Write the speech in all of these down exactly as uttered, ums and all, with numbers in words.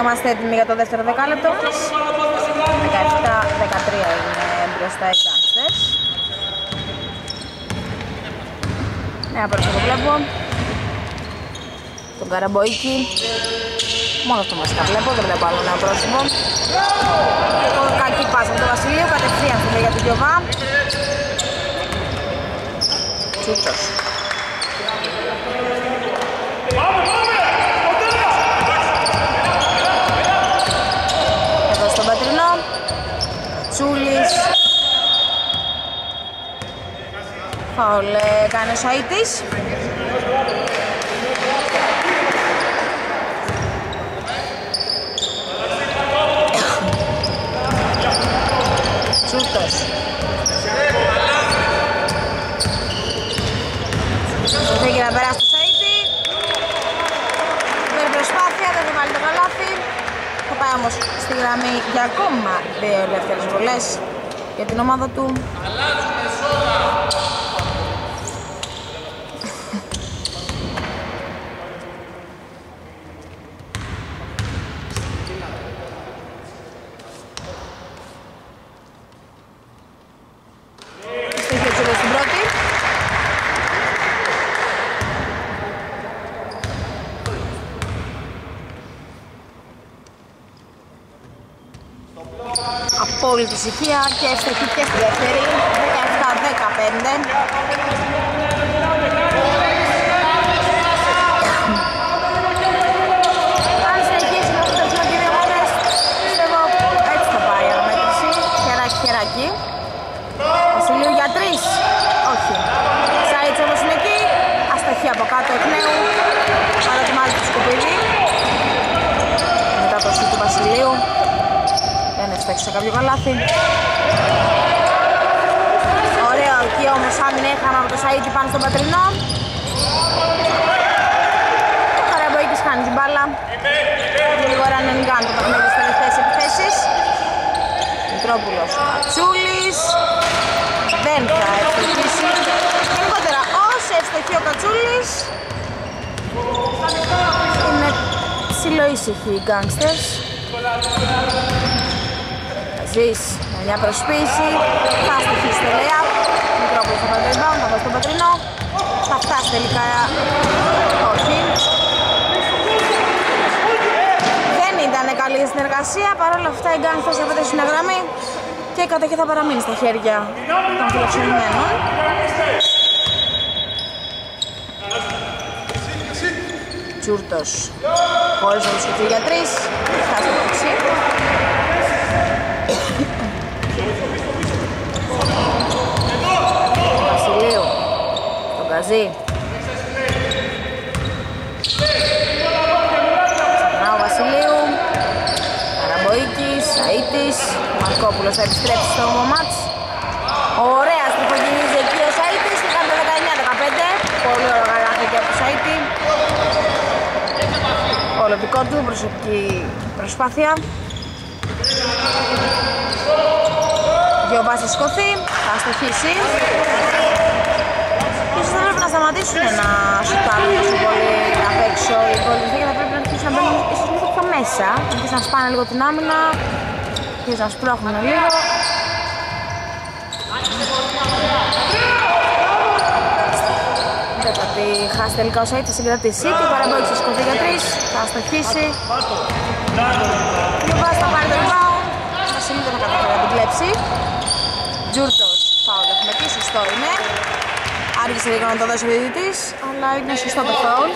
είμαστε έτοιμοι για το δεύτερο δεκάλεπτο. δεκαεπτά δεκατρία είναι μπροστά οι Gangsters. Νέα πρόσωπο βλέπω. Τον Καραμποϊκή. Μόνο αυτό μας τα βλέπω, δεν βλέπω άλλο νέο πρόσωπο. Κακή πάσα από τον Βασιλείου, κατευθείαν στην για τον Γιωβά. Τσούρτος. Εδώ στον Πατρινό. Κατσούλης. Φάουλ κάνει ο Σαΐτης. Τσούρτος. Θέλει να περάσει το Σαΐτη. Παίρνει προσπάθεια, δεν θα βάλει το καλάθι. Θα πάει όμως στη γραμμή για ακόμα δύο ελεύθερες βολές για την ομάδα του. Απόλυτη ησυχία και ευτυχή και στη δεύτερη, δεκαεπτά δεκαπέντε. Αν συνεχίσουμε να φτιάξουμε και δύο μόνες, πιστεύω έτσι θα πάει η αναμέτρηση. Χεράκι, χεράκι. Βασιλείου για τρεις. Όχι. Σαΐτς όμως είναι εκεί. Αστοχή από κάτω εκ νέου. Παρατιμάζει το σκουπίδι. Μετά το σκουπίδι του Βασιλείου. Δεν έφταξε σε κάποιο καλάθι. Ωραία, εκεί όμως άμυνα έχαμε από το Σαΐτη πάνω στον Πατρινό. Ο Καραμποϊκής χάνει την μπάλα. Γρήγορα είναι γκάν το παιχνίδι στις τελευταίες επιθέσεις. Μητρόπουλος Κατσούλης. Δεν θα ευστοχίσει. Γενικότερα όσο ευστοχεί ο Κατσούλης. Είναι ψιλοήσυχοι οι Gangsters. Ζεις με μια προσπίση, θα στοιχίσει το layup, Μητρόπουλος θα πάει το rebound, θα πάει στον Πατρινό, θα φτάσει τελικά, όχι. Δεν ήταν καλή συνεργασία, παρόλα αυτά οι Gangsters θα πέταξουν στην γραμμή και η κατοχή θα παραμείνει στα χέρια των φιλοξενημένων. Τσούρτος, χωρίς να βρίσκεται για τρεις, θα στοιχίσει. Βασιλείου, τον Καζή. Ξανά ο Βασιλείου, Καραμποϊκής, Σαΐτης, Μαρκόπουλος θα επιστρέψει στο μάτς. Ωραία στριφογυνίζει εκεί ο Σαΐτης και κάνει το δεκαεννιά δεκαπέντε. Πολύ ωραίο γαλάκι και από το Σαΐτη. Όλο δικό του, προσωπική προσπάθεια. Γιώβα θα σκοθεί, θα αστοχίσει. Ίσως θα πρέπει να σταματήσουν να σουτάρουν τόσο πολύ απ' έξω οι Golden State, θα πρέπει να αρχίσουν να μπαίνουν ίσως λίγο πιο μέσα, να αρχίσουν να σπάνε λίγο την άμυνα, να σπρώχνουν λίγο. Δεν θα τη χάσει τελικά ο Σαΐτης, θα συγκρατήσει και ο Καραμπόιτς θα σκοθεί για τρεις, θα αστοχίσει. Γιώβα θα πάρει το rebound, θα συνήθως να καταφέρει να την κλέψει. Τζούρτος, φάουλ έχουμε εκεί, σωστό είναι. Άργησε λίγο να το δώσει ο διαιτητής, αλλά είναι σωστό το φάουλ.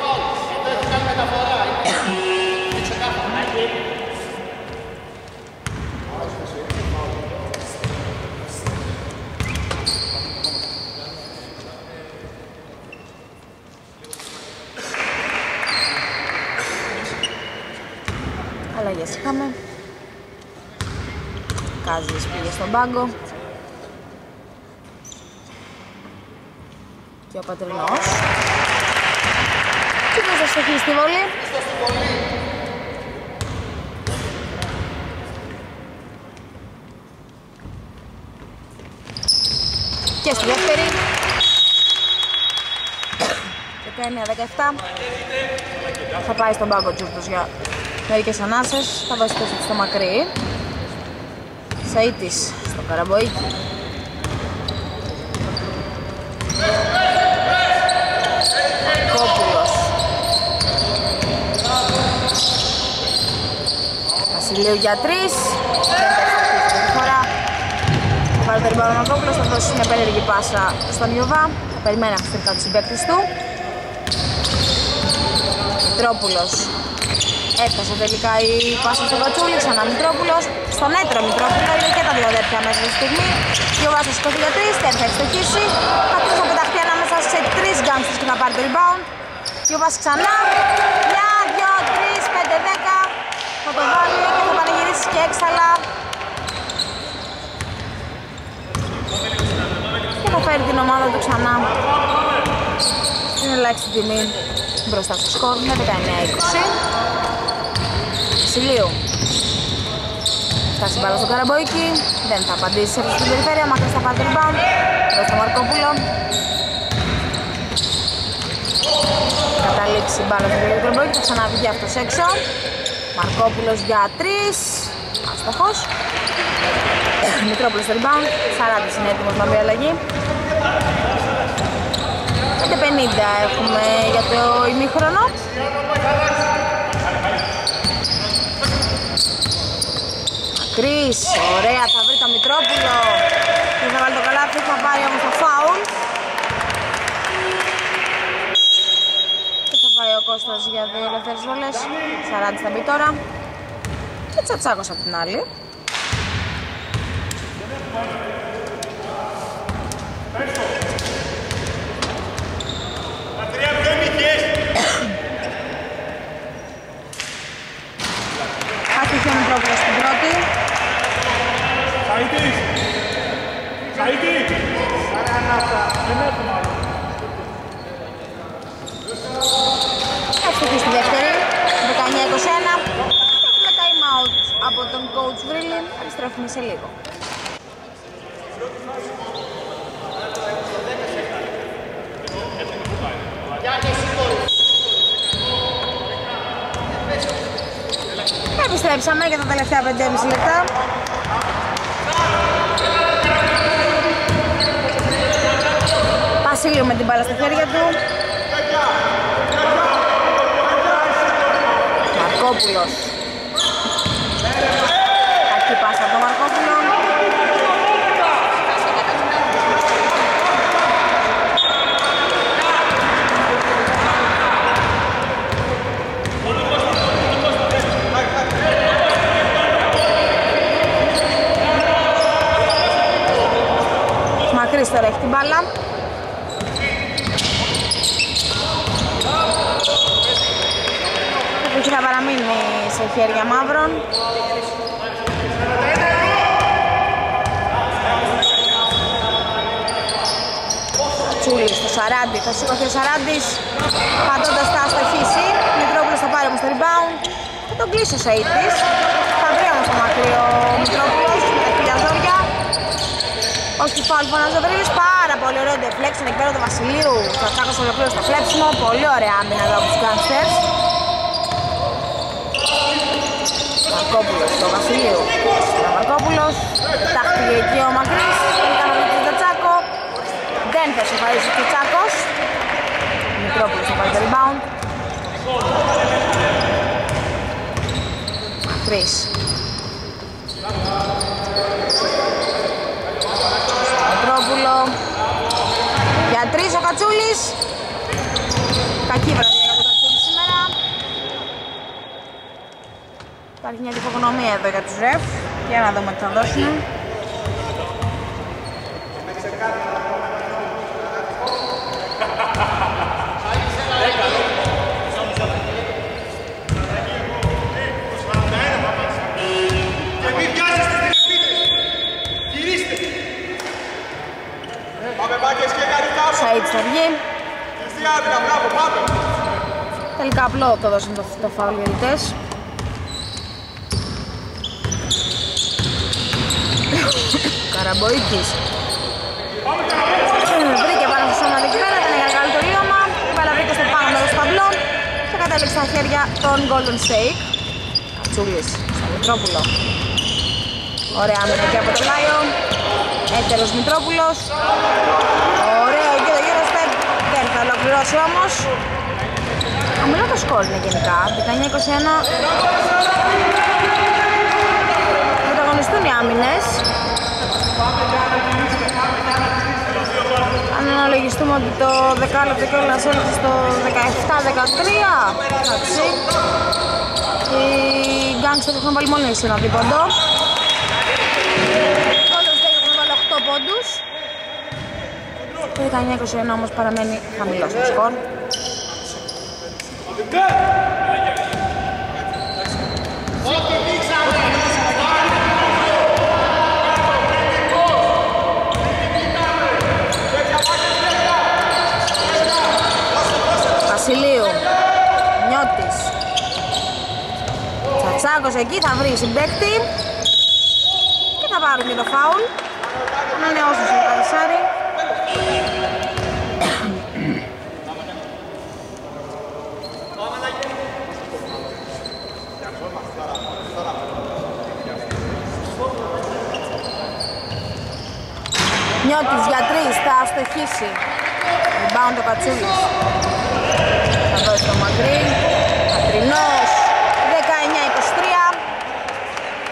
Αλλαγές είχαμε. Κάζης πήγε στον πάγκο. Και ο Πατρινός. Τι θα σας στοχίσει στη βολή. Και στη δεύτερη. δεκαεννιά δεκαεπτά. Θα πάει στον πάγκο Τσούρτος για μερικές ανάσες, θα δώσει πίσω στο Μακρύ. Σαΐτης στο Καραμποϊκή. Μαρκόπουλος. Βασιλείου για τρεις. Πάρε το ριμπάρο Μαρκόπουλος, θα δώσει μια περίεργη πάσα στον Ιωβά. Θα περιμένει αυστηρικά τους συμπαίκτες του. Μητρόπουλος. Έφτασε τελικά η πάσα στον Κατσούλη, ξανά Μητρόπουλος. Στον έτρο Μητρόπουλο, είναι και τα δύο αδέρφια μέσα στη στιγμή. Και ο Βάσος σηκώθηκε για τρεις, δεν θα εξτοχίσει. Κατσούλης θα πεταχτεί ανάμεσα σε τρεις γκάνστερς και θα πάρει το rebound. Και ο Βάσος ξανά. ένα, δύο, τρία, πέντε, δέκα. Θα το βάλει και θα πανηγυρίσει και έξαλα. Και θα φέρει την ομάδα του ξανά. Είναι ελάχιστη τιμή. Μπροστά στο σκορ με δεκαεννέα είκοσι. Βασιλείου. Θα συμπάλω στον Καραμπόικη, δεν θα απαντήσει από την περιφέρεια, μακριά στα πάρει το rebound. Εδώ στο Μαρκόπουλο. Καταλήξει η μπάλα στον Καραμπόικη, θα ξαναβγεί αυτός έξω. Μαρκόπουλος για τρεις, άστοχος. Μητρόπουλος στο rebound, Σαράντης είναι έτοιμος να βγει αλλαγή. πέντε πενήντα έχουμε για το ημίχρονο. Μακρύς, ωραία, θα βρει το Μητρόπουλο. Δεν θα βάλει το καλάθι, θα πάρει όμως το φάουλ. Και θα πάει ο Κώστας για δύο ελεύθερες βολές. Σαράντης θα μπει τώρα. Και Τσατσάκος απ' την άλλη. Εύστοχη στη δεύτερη, δεκαεννέα είκοσι ένα. Έχουμε time out από τον coach Βρίλη, επιστρέφουμε σε λίγο. Επιστρέψαμε για τα τελευταία πέντε και μισό λεπτά. Βασίλειο με την μπάλα στα χέρια του. Μαρκόπουλος. Κακή πάσα από τον Μαρκόπουλο. Μακρύς τώρα έχει την μπάλα. Θα παραμείνει σε χέρια μαύρων. Τσούρτος στο Σαράντη, θα σηκωθεί ο Σαράντης, πατώντας θα αστοχίσει. Μητρόπουλος θα πάρει όμως το rebound. Θα τον κλείσει ο Σαΐτης. Θα βρει όμως το μακρύ ο Μητρόπουλος, τα χίλια ζόρια. Όχι φάουλ φωνάζει ο Βρύλης, πάρα πολύ ωραίο deflection εκεί πέρα του Βασιλείου. Θα τσάκωσε ολοκλήρω στο φλέψιμο, πολύ ωραία άμυνα εδώ από τους Gangsters. Μαρκόπουλος στο Βασιλείο, ο Μαρκόπουλος, τάχτηκε εκεί ο Μακρύς, τελικά θα βρει τον Τσάκο, δεν θα σοφαρίσει ο Τσάκος, ο Μητρόπουλος θα πάρει το rebound. Μακρύς. Μητρόπουλο, για τρεις ο Κατσούλης, κακή βραδιά. Υπάρχει μια διχογνωμία εδώ για τους ρεφ. Για να δούμε τι θα δώσουν. Σαΐτς θα βγει. Τελικά απλό το δώσουν το φάουλ οι ελιτές. Καραμποϊκής. Βρήκε πάνω στο σώμα εκεί πέρα, ήταν για μεγάλο το λίωμα. Βρήκε στο πάνω μέρος παυλών και κατέληξε στα χέρια των Golden State. Κατσούλης στο Μητρόπουλο. Ωραία άμυνα και από τον Λάιο. Έτερος Μητρόπουλος. Ωραίο και το γύρο step. Δεν θα ολοκληρώσει όμως. Αμυλό το σκορ είναι γενικά. δεκαεννιά είκοσι ένα. Μεταγωνιστούν οι άμυνες. Αν αναλογιστούμε ότι το δεκάλεπτο κιόλας έλειξε στο δεκαεπτά δεκατρία. Εντάξει. Οι Gangsters έχουν βάλει μόνο ένα δίποντο. Όλος δεν έχουν βάλει οκτώ πόντους. Το δεκαεννιά είκοσι ένα όμως παραμένει χαμηλός το σκορ. Βασιλείου, Νιώτης, Τσατσάκος εκεί θα βρει συμπαίκτη και θα πάρουν και το φάουλ. Να είναι όσους είναι καλυσάρι. Νιώτης για τρεις, θα αστοχίσει. Rebound ο Κατσούλης. Θα δώσει το Μακρύ. Πατρινός, δεκαεννιά είκοσι τρία.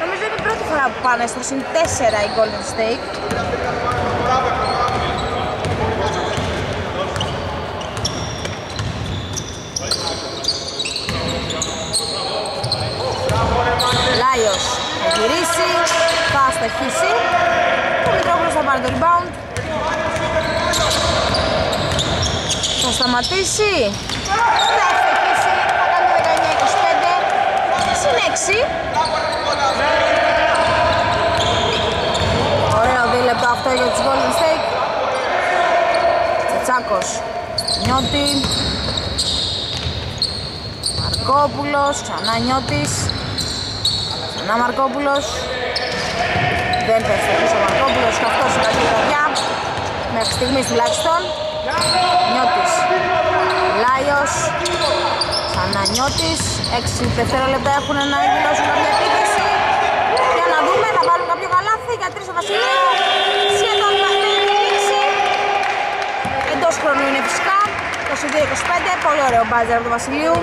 Νομίζω είναι η πρώτη φορά που πάνε στο συν τέσσερα η Golden State. Λάιος θα γυρίσει, θα αστοχίσει. Ο Μητρόπουλος θα πάρει το rebound. Θα σταματήσει. Θα αστοχίσει. Θα κάνει το δεκαεννιά είκοσι πέντε. Συνέξι. Ωραίο δίλεπτο αυτό για τους Golden State. Τσατσάκος, Νιώτη, Μαρκόπουλος, ξανά Νιώτης. Να Μαρκόπουλος, δεν θα ευθυγείς ο Μαρκόπουλος και αυτός είναι η καρδιά, μέχρι στιγμής τουλάχιστον. Νιώτης, Λάιος, ξανά Νιώτης, έξι δευτερόλεπτα έχουν να εκδηλώσουν κάποια επίθεση. Για να δούμε, θα βάλουν κάποιο καλάθι για τρεις ο Βασιλείου, σχεδόν θα κλείσει. Εντός χρόνου είναι φυσικά, είκοσι δύο είκοσι πέντε, πολύ ωραίο μπάζερ από τον Βασιλείου.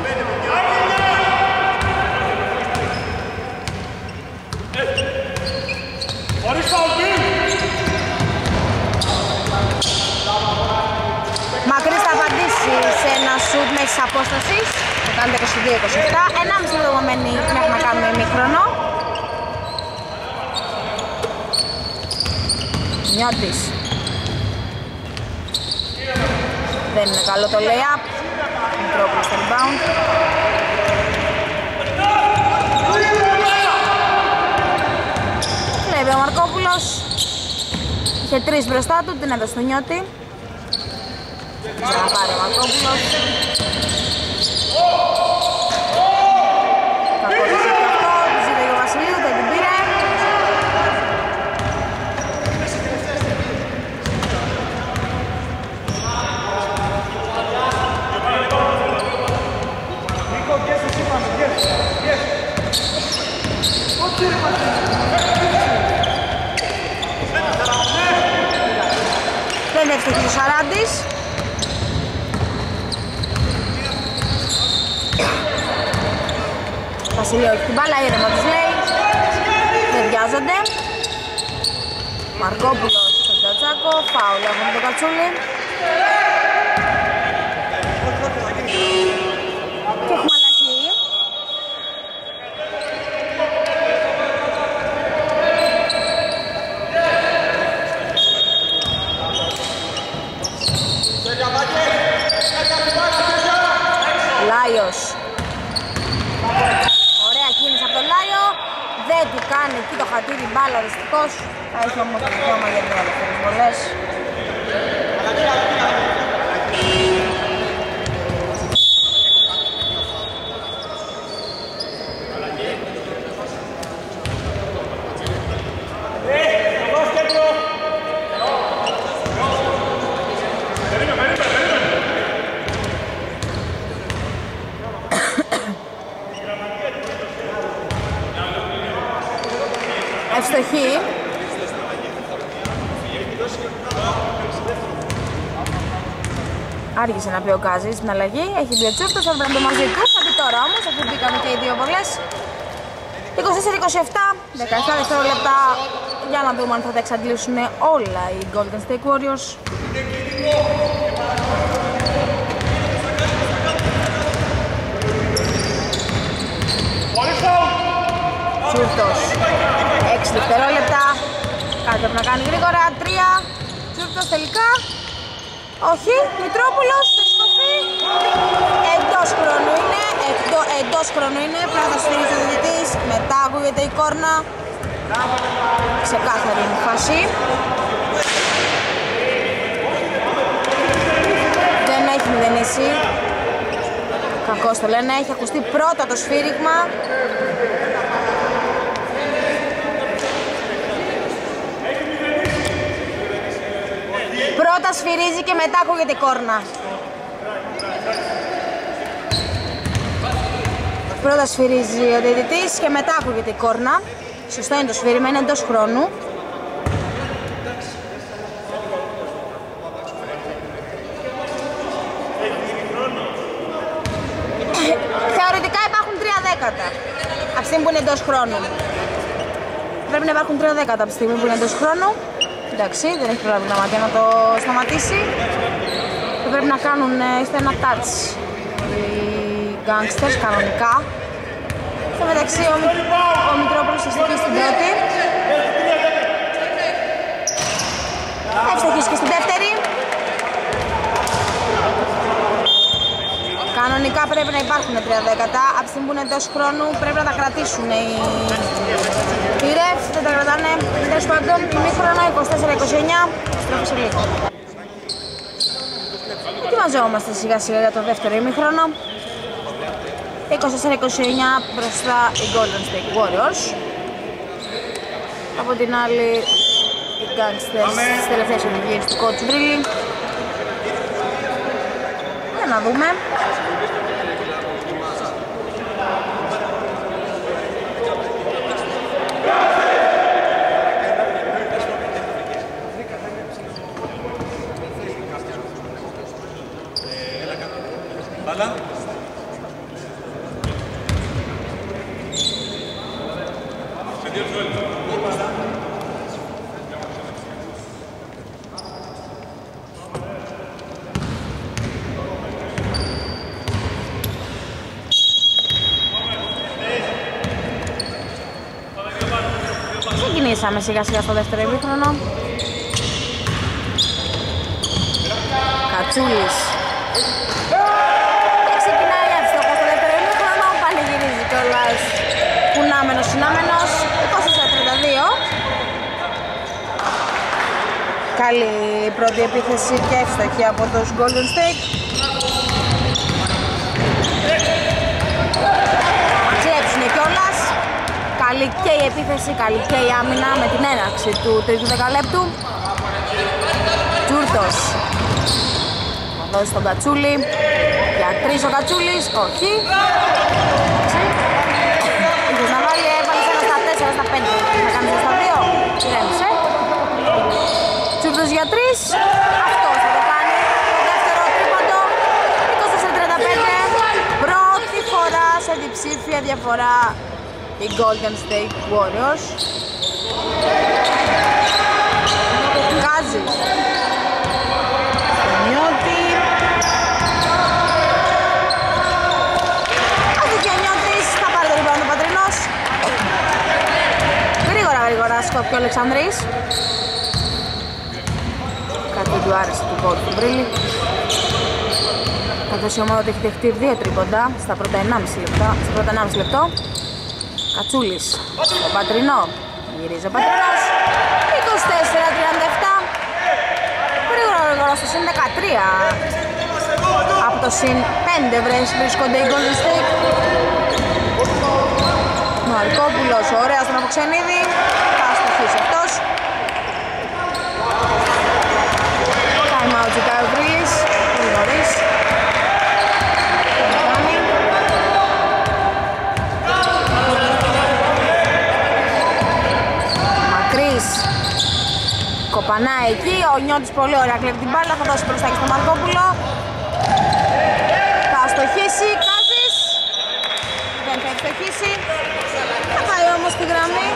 Μακρύς θα απαντήσει σε ένα σουτ μέσης απόστασης. Θα κάνει είκοσι δύο είκοσι επτά. ενάμιση λεπτομενή μέχρι να κάνουμε ημίχρονο. Νιώτης. Δεν είναι καλό το lay-up. Μητρόπουλος στο rebound. Βλέπει ο Μαρκόπουλος. Είχε τρεις μπροστά του, την έδωσε του Νιώτη. Θα πάρει ο Μαρκόπουλος. Θα κολλήσει και αυτό, τη ζήτηκε ο Βασιλείου, δεν την πήρε. Δεν έφτιαξε ο Σαράντης. Βασιλείο έχει την μπάλα, ήρεμα τους λέει. Δεν βιάζονται. Μαρκόπουλος στον Τζατσάκο, φάουλ έχουμε τον Κατσούλη. Και έχουμε αλλαγή. Λάιος. Δεν του κάνει εκεί το χατήρι μπάλα, οριστικός. Θα έχει όμως το δικαίωμα για δύο ελεύθερες βολές. αστοχή. Άργησε να πει ο Κάζης στην αλλαγή, έχει δύο Τσούρτος, θα βρουν το μαζί του, θα πει τώρα όμως, αφού μπήκαν και οι δύο βολές. είκοσι τέσσερα είκοσι επτά, δεκαεπτά δευτερόλεπτα για να δούμε αν θα τα εξαντλήσουν όλα οι Golden State Warriors. Τσούρτος, έξι δευτερόλεπτα, κάτι πρέπει να κάνει γρήγορα, τρία, Τσούρτος τελικά. Όχι, Μητρόπουλος, θα σκοπεί. Εντός χρόνου είναι, εντός, εντός χρόνου είναι, πλάτα στηρίζει ο διδυτής, μετά ακούγεται η κόρνα. Ξεκάθαρη είναι η φάση. Δεν έχει μηδενίσει. Κακώς το λένε, έχει ακουστεί πρώτα το σφύριγμα. Πρώτα σφυρίζει και μετά ακούγεται η κόρνα. Πρώτα σφυρίζει ο διαιτητής και μετά ακούγεται η κόρνα. Σωστό είναι το σφύριμα, είναι εντός χρόνου. Θεωρητικά υπάρχουν τρία δέκατα από τη στιγμή που είναι εντός χρόνου. Πρέπει να υπάρχουν τρία δέκατα από τη στιγμή που είναι εντός χρόνου. Εντάξει, δεν έχει προλάβει να το σταματήσει. Θα πρέπει να κάνουν είστε ένα touch οι Gangsters κανονικά. Στο μεταξύ ο, ο Μητρόπουλος ευστοχεί στην πρώτη. Θα ευστοχίσει και στην δεύτερη. Κανονικά πρέπει να υπάρχουν τρία δέκατα. Από τη στιγμή που είναι εντός χρόνου πρέπει να τα κρατήσουν οι, οι ρεφ. Δεν τα κρατάνε. Τέλος πάντων, ημίχρονο είκοσι τέσσερα είκοσι εννιά. Στρέφω σε λίγο. Ετοιμαζόμαστε σιγά σιγά για το δεύτερο ημίχρονο. είκοσι τέσσερα είκοσι εννιά μπροστά οι Golden State Warriors. Από την άλλη οι Gangsters στις τελευταίες οδηγίες του coach Βρίλη. Για να δούμε. Ξεκινήσαμε σιγά σιγά στο δεύτερο ημίχρονο. Κατσούλης. Και ξεκινάει εύστοχα στο δεύτερο ημίχρονο. Πανηγυρίζει και ο Λάιος. Κουνάμενος, συνάμενος. είκοσι τριάντα δύο. Καλή πρώτη επίθεση και εύστοχη από τους Golden State. Κλέψουνε κιόλας. Καλή και η επίθεση, καλή και η άμυνα με την έναρξη του τρίτου δεκαλέπτου. Τσούρτος. Θα δώσει τον Κατσούλη. Για τρεις ο Κατσούλης, όχι. Ήρθες να βάλει, έβαλες ένα στα τέσσερα, στα πέντε. Θα κάνεις ένα στα δύο. Ηρέμησε. Τσούρτος για τρεις. Αυτό θα το κάνει. Το δεύτερο τρίποντο. είκοσι τέσσερα τριάντα πέντε. Πρώτη φορά σε διψήφια διαφορά οι Golden State Warriors. Κάζης. Νιώτη. Αυτή και ο Νιώτης θα πάρει το λοιπόν τον Πατρινός. Γρήγορα γρήγορα σκόπει ο Αλεξανδρίδης. Κάτι του άρεσε του κόλου του Βρίλη. Καθώς η ομάδα έχει δεχτεί δύο τρίποντα στα πρώτα ενάμιση λεπτό. Κατσούλης, τον Πατρινό, γυρίζει ο Πατρινός, είκοσι τέσσερα τριάντα επτά, γρήγορα γρήγορα στο συν δεκατρία, από το συν πέντε βρες βρίσκονται οι Golden State. Ο Μαρκόπουλος, ωραία στον Αφουξενίδη, θα αστοχίσει αυτός. Time out ζητάει ο Βρίλης, πολύ νωρίς. Come on. ξανά εκεί, ο Νιώτης πολύ ωραία κλέβει την μπάλα, θα δώσει μπροστάκι στο Μαρκόπουλο. Θα αστοχίσει, Κάζης, δεν θα αστοχίσει, θα πάει όμως τη γραμμή.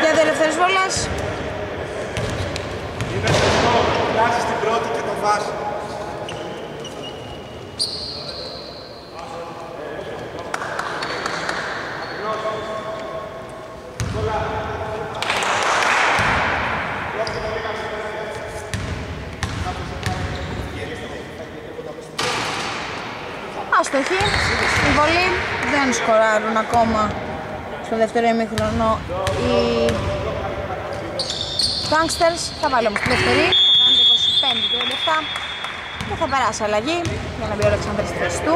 Για δύο ελεύθερες βόλες. Είναι σωστό, κοιτάζει την πρώτη και το βάζει. Αστοχή, στην βολή, δεν σκοράρουν ακόμα στο δεύτερο ημίχρονο οι Gangsters. Θα βάλει όμως τη δεύτερη, θα κάνει είκοσι πέντε είκοσι επτά και θα περάσει αλλαγή για να μπει ο Αλεξανδρίδης στη θέση του.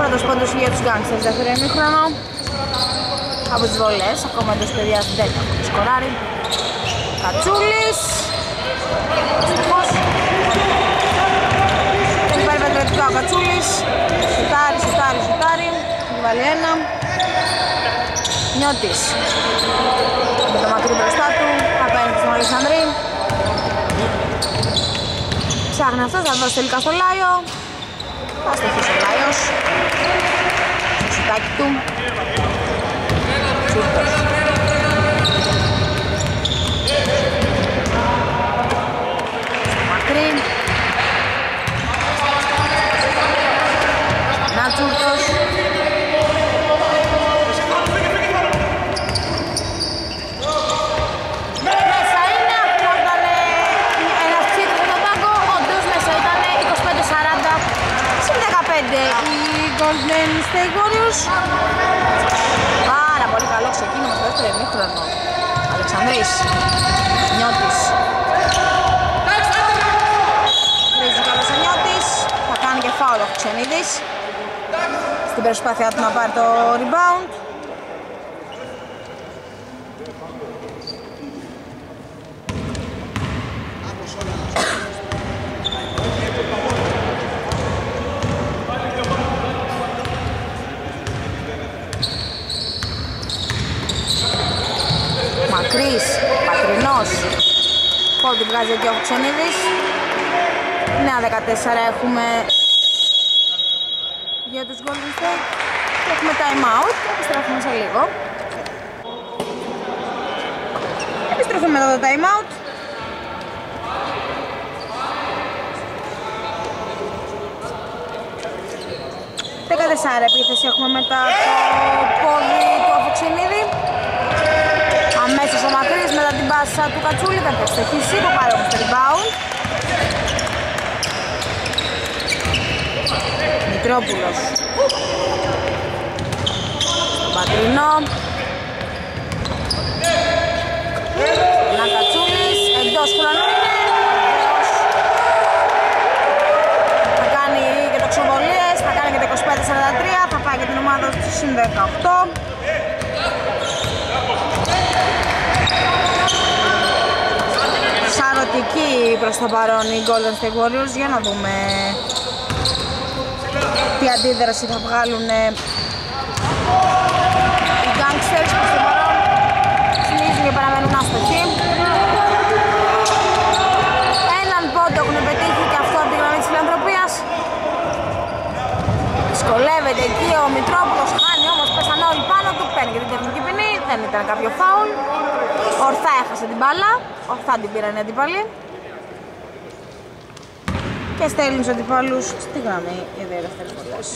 Πρώτος πόντος για τους Gangsters, δεύτερο ημίχρονο. Από τις βολές, ακόμα εντός παιδιάς δεν έχουν σκοράρει. Κατσούλης. Δεν υπάρχει πατριωτικά ο Κατσούλης. Σουτάρει, σουτάρει, σουτάρει. Βάλει ένα. Νιώτης. Με το μακρύ μπροστά του. Θα παίρνει στον Αλεξανδρή. Ψάχνει αυτός, θα δώσει τελικά στο Λάιο. Θα στοχίσει ο Λάιος. Στο σουτάκι του. Να Τσούρτος. Μέσα είναι, έβαλε ένα ψήφι στον πάγκο, όντως μέσα ήταν είκοσι πέντε σαράντα συν δεκαπέντε οι Golden State Warriors. Πάρα πολύ καλό ξεκίνημα στο δεύτερο ημίχρονο. Αλεξανδρίδης, Νιώτης. Φάουλ ο Φουξενίδης στην προσπάθειά του να πάρει το rebound. Μακρύς, Πατρινός, πόδι βγάζει και ο Φουξενίδης. Νέα δεκατέσσερα έχουμε για τους Golden State και έχουμε time out, επιστρέφουμε σε λίγο. Επιστρέφουμε μετά το time out. δεκατέσσερα επίθεση έχουμε μετά το πόδι του Αφουξενίδη. Αμέσως ο Μακρύς μετά την πάσα του Κατσούλη, θα αστοχίσει, το πάρει όμως το rebound. Μητρόπουλος, στον Πατρινό, να Κατσούλης, εντός χρόνου θα κάνει και το ξοβολίες, θα κάνει και το είκοσι πέντε σαράντα τρία, θα πάει και την ομάδα του συν δεκαοκτώ. Σαρωτική προς το παρόν οι Golden State Warriors, για να δούμε τι αντίδραση θα βγάλουν οι Gangsters που στο παρόν συνεχίζουν και παραμένουν άστοχοι. Έναν πόντο έχουν πετύχει και αυτό από τη γραμμή της φιλανθρωπίας. Δυσκολεύεται εκεί ο Μητρόπουλος, χάνει όμως, πέσαν όλοι πάνω του, παίρνει και την τεχνική ποινή, δεν ήταν κάποιο φάουλ. Ορθά έχασε την μπάλα, ορθά την πήραν οι αντίπαλοι. Και στέλνουν τους αντιπάλους στη γραμμή για δύο ελεύθερες βολές.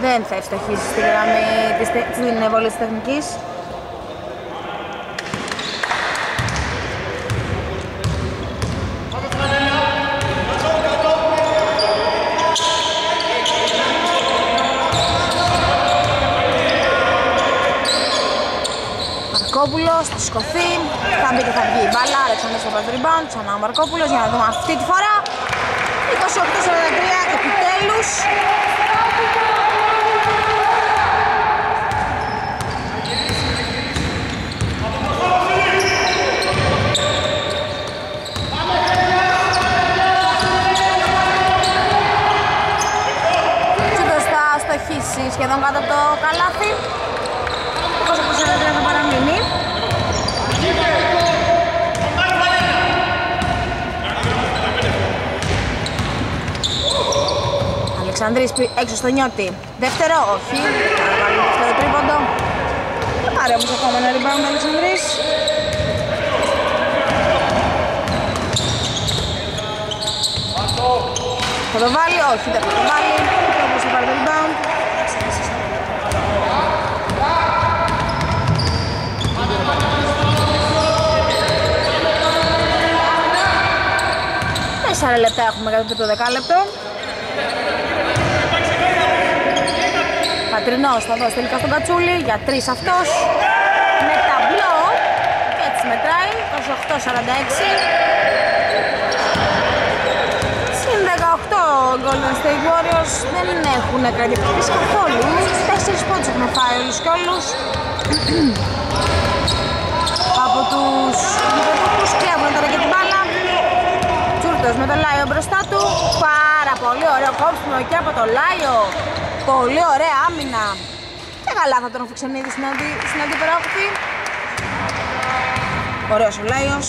Δεν θα ευστοχίσει στη γραμμή της, της βολής της τεχνικής. Μαρκόπουλος, τη σκοθεί, θα μπει και θα βγει η μπαλά, Αλεξανδρίδης θα πάρει το rebound, ξανά ο Μαρκόπουλος για να δούμε αυτή τη φορά. είκοσι οκτώ σαράντα τρία και επιτέλους. Τσούρτος θα στοχίσει σχεδόν κάτω από το καλάθι. είκοσι οκτώ σαράντα τρία θα παραμείνει. Αλεξανδρής έξω στο Νιώτη. Δεύτερο, όχι. Θα βάλει το δεύτερο τρίποντο. Πάρε όμως ακόμα ένα rebound ο Αλεξανδρής. Θα το βάλει, όχι, δεν θα το βάλει. Όπως θα πάρει το rebound. Τέσσερα λεπτά έχουμε κάτω από το δεκάλεπτο. Πατρινός θα δώσει τελικά στον Κατσούλη, για τρεις αυτός, με ταμπλό, έτσι μετράει, είκοσι οκτώ σαράντα έξι. Συν δεκαοκτώ Golden State Warriors δεν έχουν κρατηθεί καθόλου, τέσσερις πόντους έχουν φάει όλους και όλους από τους γηπεδούχους, κλέβουν τώρα και την μπάλα. Τσούρτος με τον Λάιο μπροστά του, πάρα πολύ ωραίο κόψιμο και από τον Λάιο. Πολύ ωραία άμυνα και καλά θα τον ο Φουξενίδη στην, αντι... στην αντιπεράχθη. Ωραίος ο Λάιος.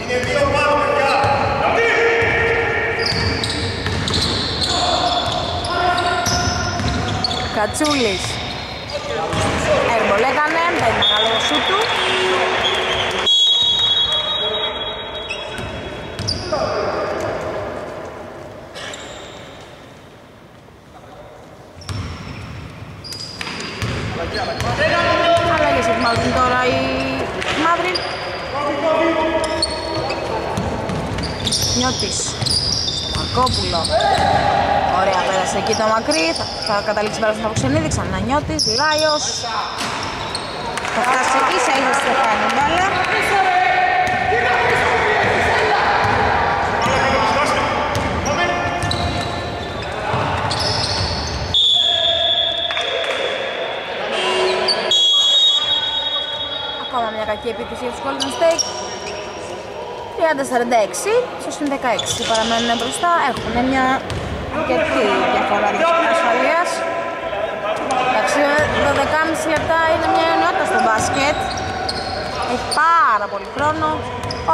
Είναι δύο πάνω παιδιά. Κατσούλης. Έρμολέκανε, δεν είναι καλό ο σου του. Αλλαγές ετοιμάζουν τώρα οι μαύροι. Νιώτης, Μαρκόπουλο. Ωραία, πέρασε εκεί το Μακρύ. Θα, θα καταλήξει πέρα στον Αφουξενίδη. Ξανά Νιώτης, Λάιος. Θα φτάσει ίσα ίσα στη τεφάνη μπάλα. Κακή επιτυχία του Golden State. τριάντα σαράντα έξι, στο συν δεκαέξι παραμένουν μπροστά. Έχουν μια αρκετή διαφορά ασφαλείας. Εντάξει, δώδεκα και μισό λεπτά είναι μια ενότητα στο μπάσκετ. Έχει πάρα πολύ χρόνο.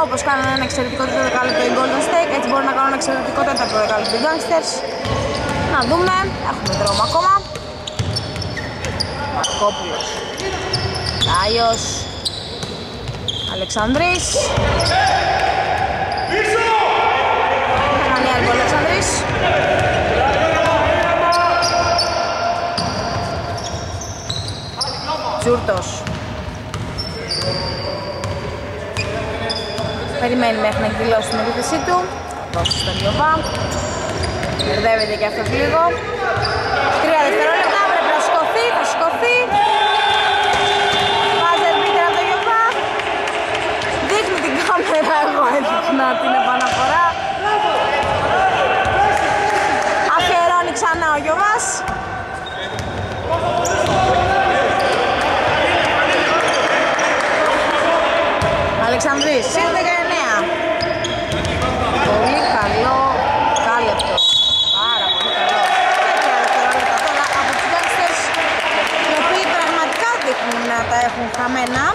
Όπως κάνανε ένα εξαιρετικό τρίτο δεκάλεπτο οι Golden State, έτσι μπορούν να κάνουν ένα εξαιρετικό τέταρτο δεκάλεπτο οι Gangsters. Να δούμε, έχουμε δρόμο ακόμα. Μαρκόπουλος, Λάιος, Αλεξανδρής. Θα κάνει έργο ο Αλεξανδρής. Τσούρτος. Περιμένει μέχρι να εκδηλώσει την επίθεσή του. Δώσει στον Ιωβά. Μπερδεύεται και αυτός λίγο. Τρία δευτερόλεπτα, πρέπει να σκοθεί, θα σκοθεί. Εγώ έδειχνα την επαναφορά. Αφιερώνει ξανά ο Γιωβάς. Αλεξανδρής, συν δεκαεννέα. Πολύ καλό κάλεπτο. Πάρα πολύ καλό. Και δευτερόλεπτα τώρα από τους Gangsters, οι οποίοι πραγματικά δείχνουν να τα έχουν χαμένα.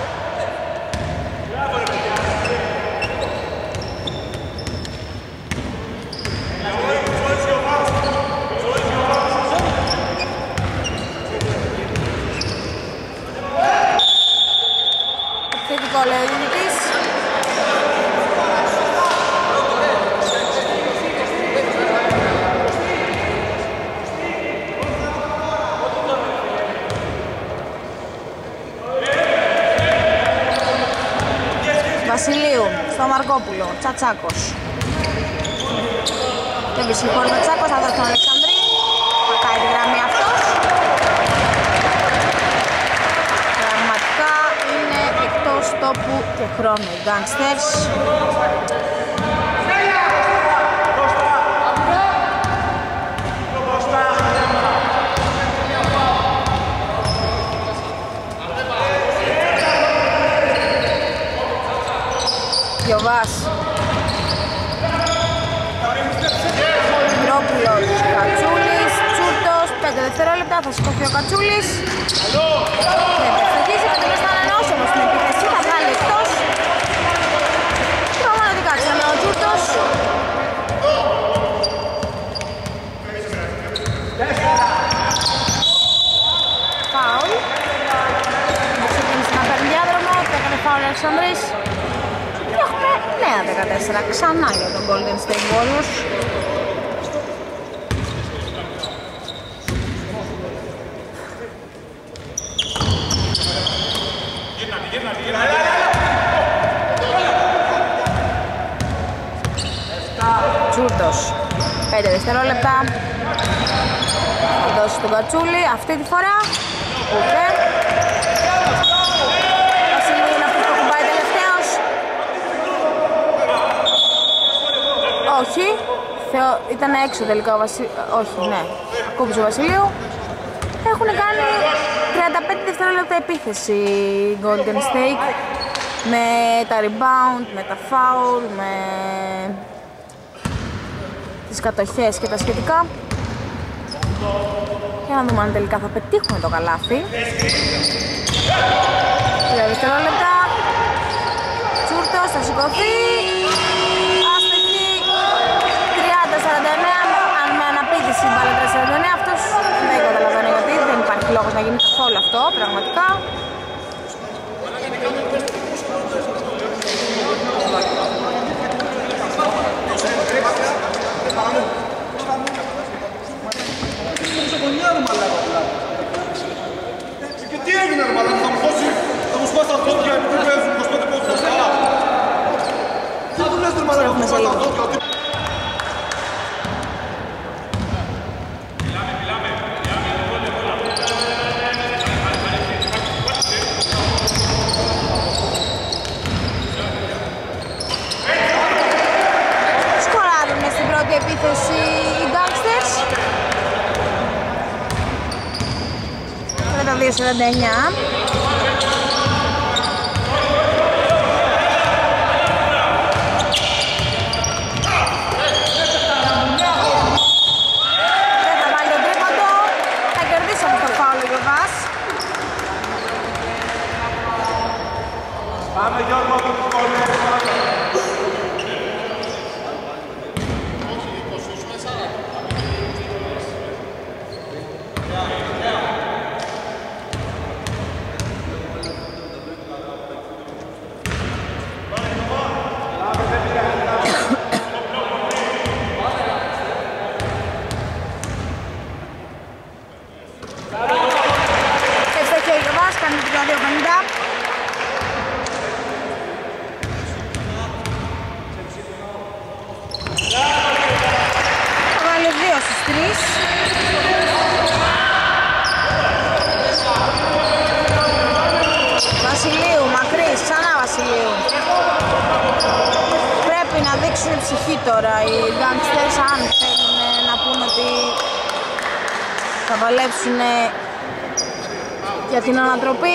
Βασιλείου, στο Μαρκόπουλο, Τσατσάκος. Και βυσυχώς ο Τσατσάκος θα δώσει τον Αλεξανδρή. Πατάει τη γραμμή αυτό. τόπου και χρόνου. Gangsters Γιοβάς Μητρόπουλος Κατσούλης Τσούρτος, πέντε δευτερόλεπτα θα σηκωθεί ο Κατσούλης. Ναι, εξοχίζει και τελείς να ανανεώσει όμως την επίθεση, θα βγάλει εκτός. Προβάνω τι κάτσε με ο Τσούρτος. Φάουλ. Ξεκίνησε να παίρνει διάδρομο, το έκανε φάουλ Αλεξανδρίδης. Νέα δεκατέσσερα ξανά για τον Golden State Warriors. Τσούρτος, πέντε δευτερόλεπτα. Θα δώσει στον Κατσούλη, αυτή τη φορά. Ούτε. Βασιλείου είναι αυτός που κουμπάει τελευταίος. Όχι, Θεό... ήταν έξω τελικά ο Βασιλείου. Όχι, ναι, ακούμπησε ο Βασιλείου. Έχουν κάνει τριάντα πέντε δευτερόλεπτα επίθεση η Golden State με τα rebound, με τα foul, με τις κατοχές και τα σχετικά. Για να δούμε αν τελικά θα πετύχουμε το καλάθι. Τρία δευτερόλεπτα. Τσούρτος θα σηκωθεί. Άστοχη. τριάντα σαράντα εννέα. Αν με αναπήδηση βάλε τριάντα σαράντα εννέα, αυτός δεν καταλαβαίνω γιατί. Δεν υπάρχει λόγος να γίνει καθόλου αυτό, πραγματικά. Και τι έγινε ρε μαλάκα, θα μου χώσει, θα μου σπάσει τα δόντια επειδή δεν παίζουν είκοσι πέντε πόντους στα καλά. Τι του λες ρε μαλάκα, θα μου σπάσει τα δόντια. Σκοράρουν στην πρώτη επίθεση οι Gangsters. δύο σαράντα εννέα. Δεν θα βάλει τον τρίποντο. Θα κερδίσει από το φάουλ ο Γιώβας. Πάμε Γιώργο από το φάουλ. Βασιλείου, Μακρύς, ξανά Βασιλείου. Πρέπει να δείξουν ψυχή τώρα οι Gangsters αν θέλουν να πούν ότι θα παλέψουν για την ανατροπή.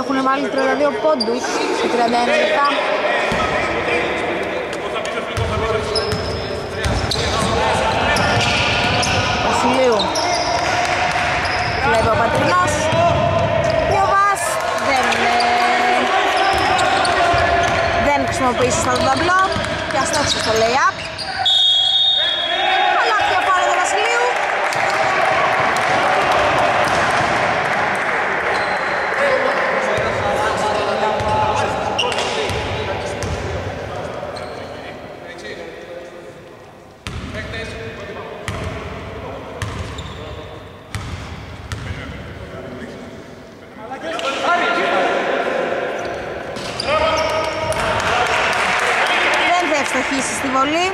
Έχουν βάλει τριάντα δύο πόντους σε τριάντα ένα λεπτά. Βασιλείου. Βλέπει ο Πατρινός. Γιοβάς δεν, δεν χρησιμοποιήσει στο ταμπλό και αστόχησε στο lay-up. Καλάθι από άλλο του Βασιλείου. Στη βολή.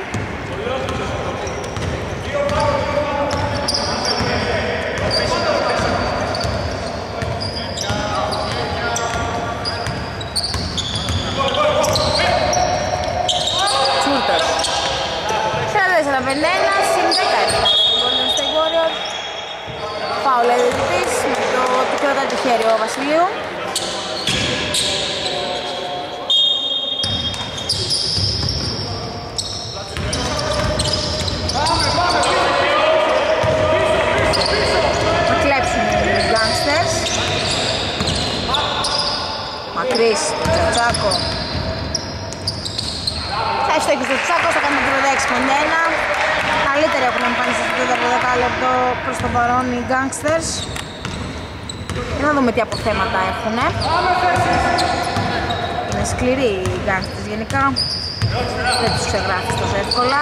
μηδέν ένα συν δέκα είναι οι Golden State Warriors. Φάουλ διαιτητής με το τυχερό του χέρι ο Βασιλείου. Θα κλέψουν οι Gangsters. Μακρύς, Τσατσάκο. Θα εστέκει στο Τσατσάκο, θα κάνουμε τριάντα έξι πενήντα ένα. Καλύτερη από να εμφανίσει στο τέταρτο λεπτό προς τον παρόν οι Gangsters. Να δούμε τι αποθέματα έχουνε. Είναι σκληροί οι Gangsters γενικά. Δεν τους ξεγράφεις τόσο εύκολα.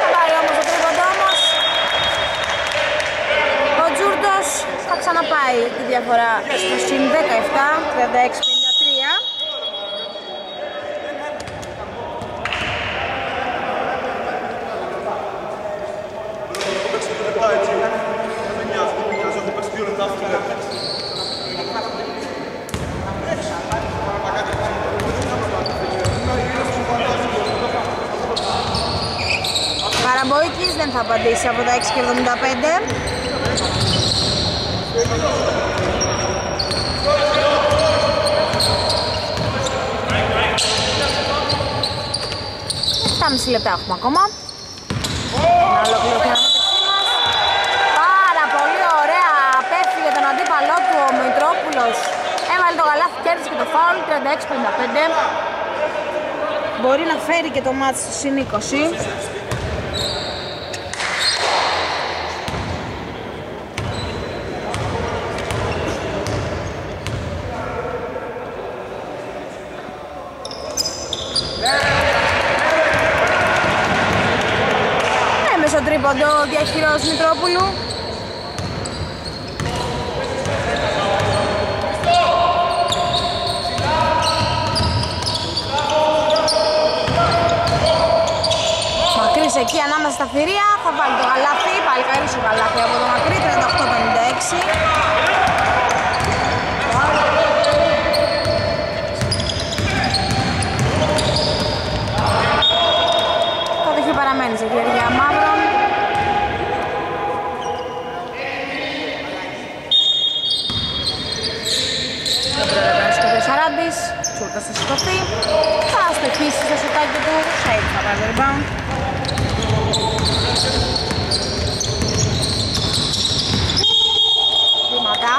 Θα πάρει όμως το τρίποντο όμως. Ο Τσούρτος θα ξαναπάει τη διαφορά στο συν δεκαεπτά τριάντα έξι πενήντα τρία. Καραμποϊκής δεν θα απαντήσει από τα έξι και εβδομήντα πέντε. επτά και μισή λεπτά έχουμε ακόμα. Να ολοκληρωθεί. Αντίπαλό του ο Μητρόπουλος έβαλε το γαλάθι, κέρδισε και το φάουλ, τριάντα έξι πενήντα πέντε. Μπορεί να φέρει και το μάτς στο συν είκοσι. Έμεσο τρίποντο διαχειρός Μητρόπουλου. Εκεί ανάμεσα στα θηρία θα βάλει το γαλάφι, πάλι καρύσιο γαλάφι από το Μακρύ, τριάντα οκτώ πενήντα έξι. Τότε είχε παραμένει σε χέρια μαύρων. Ο Σαράντης, Τσούρτος θα σηκωθεί, θα αστοχίσει στο σουτάκι του, Σαΐτη θα πάρει το rebound. Βήματα,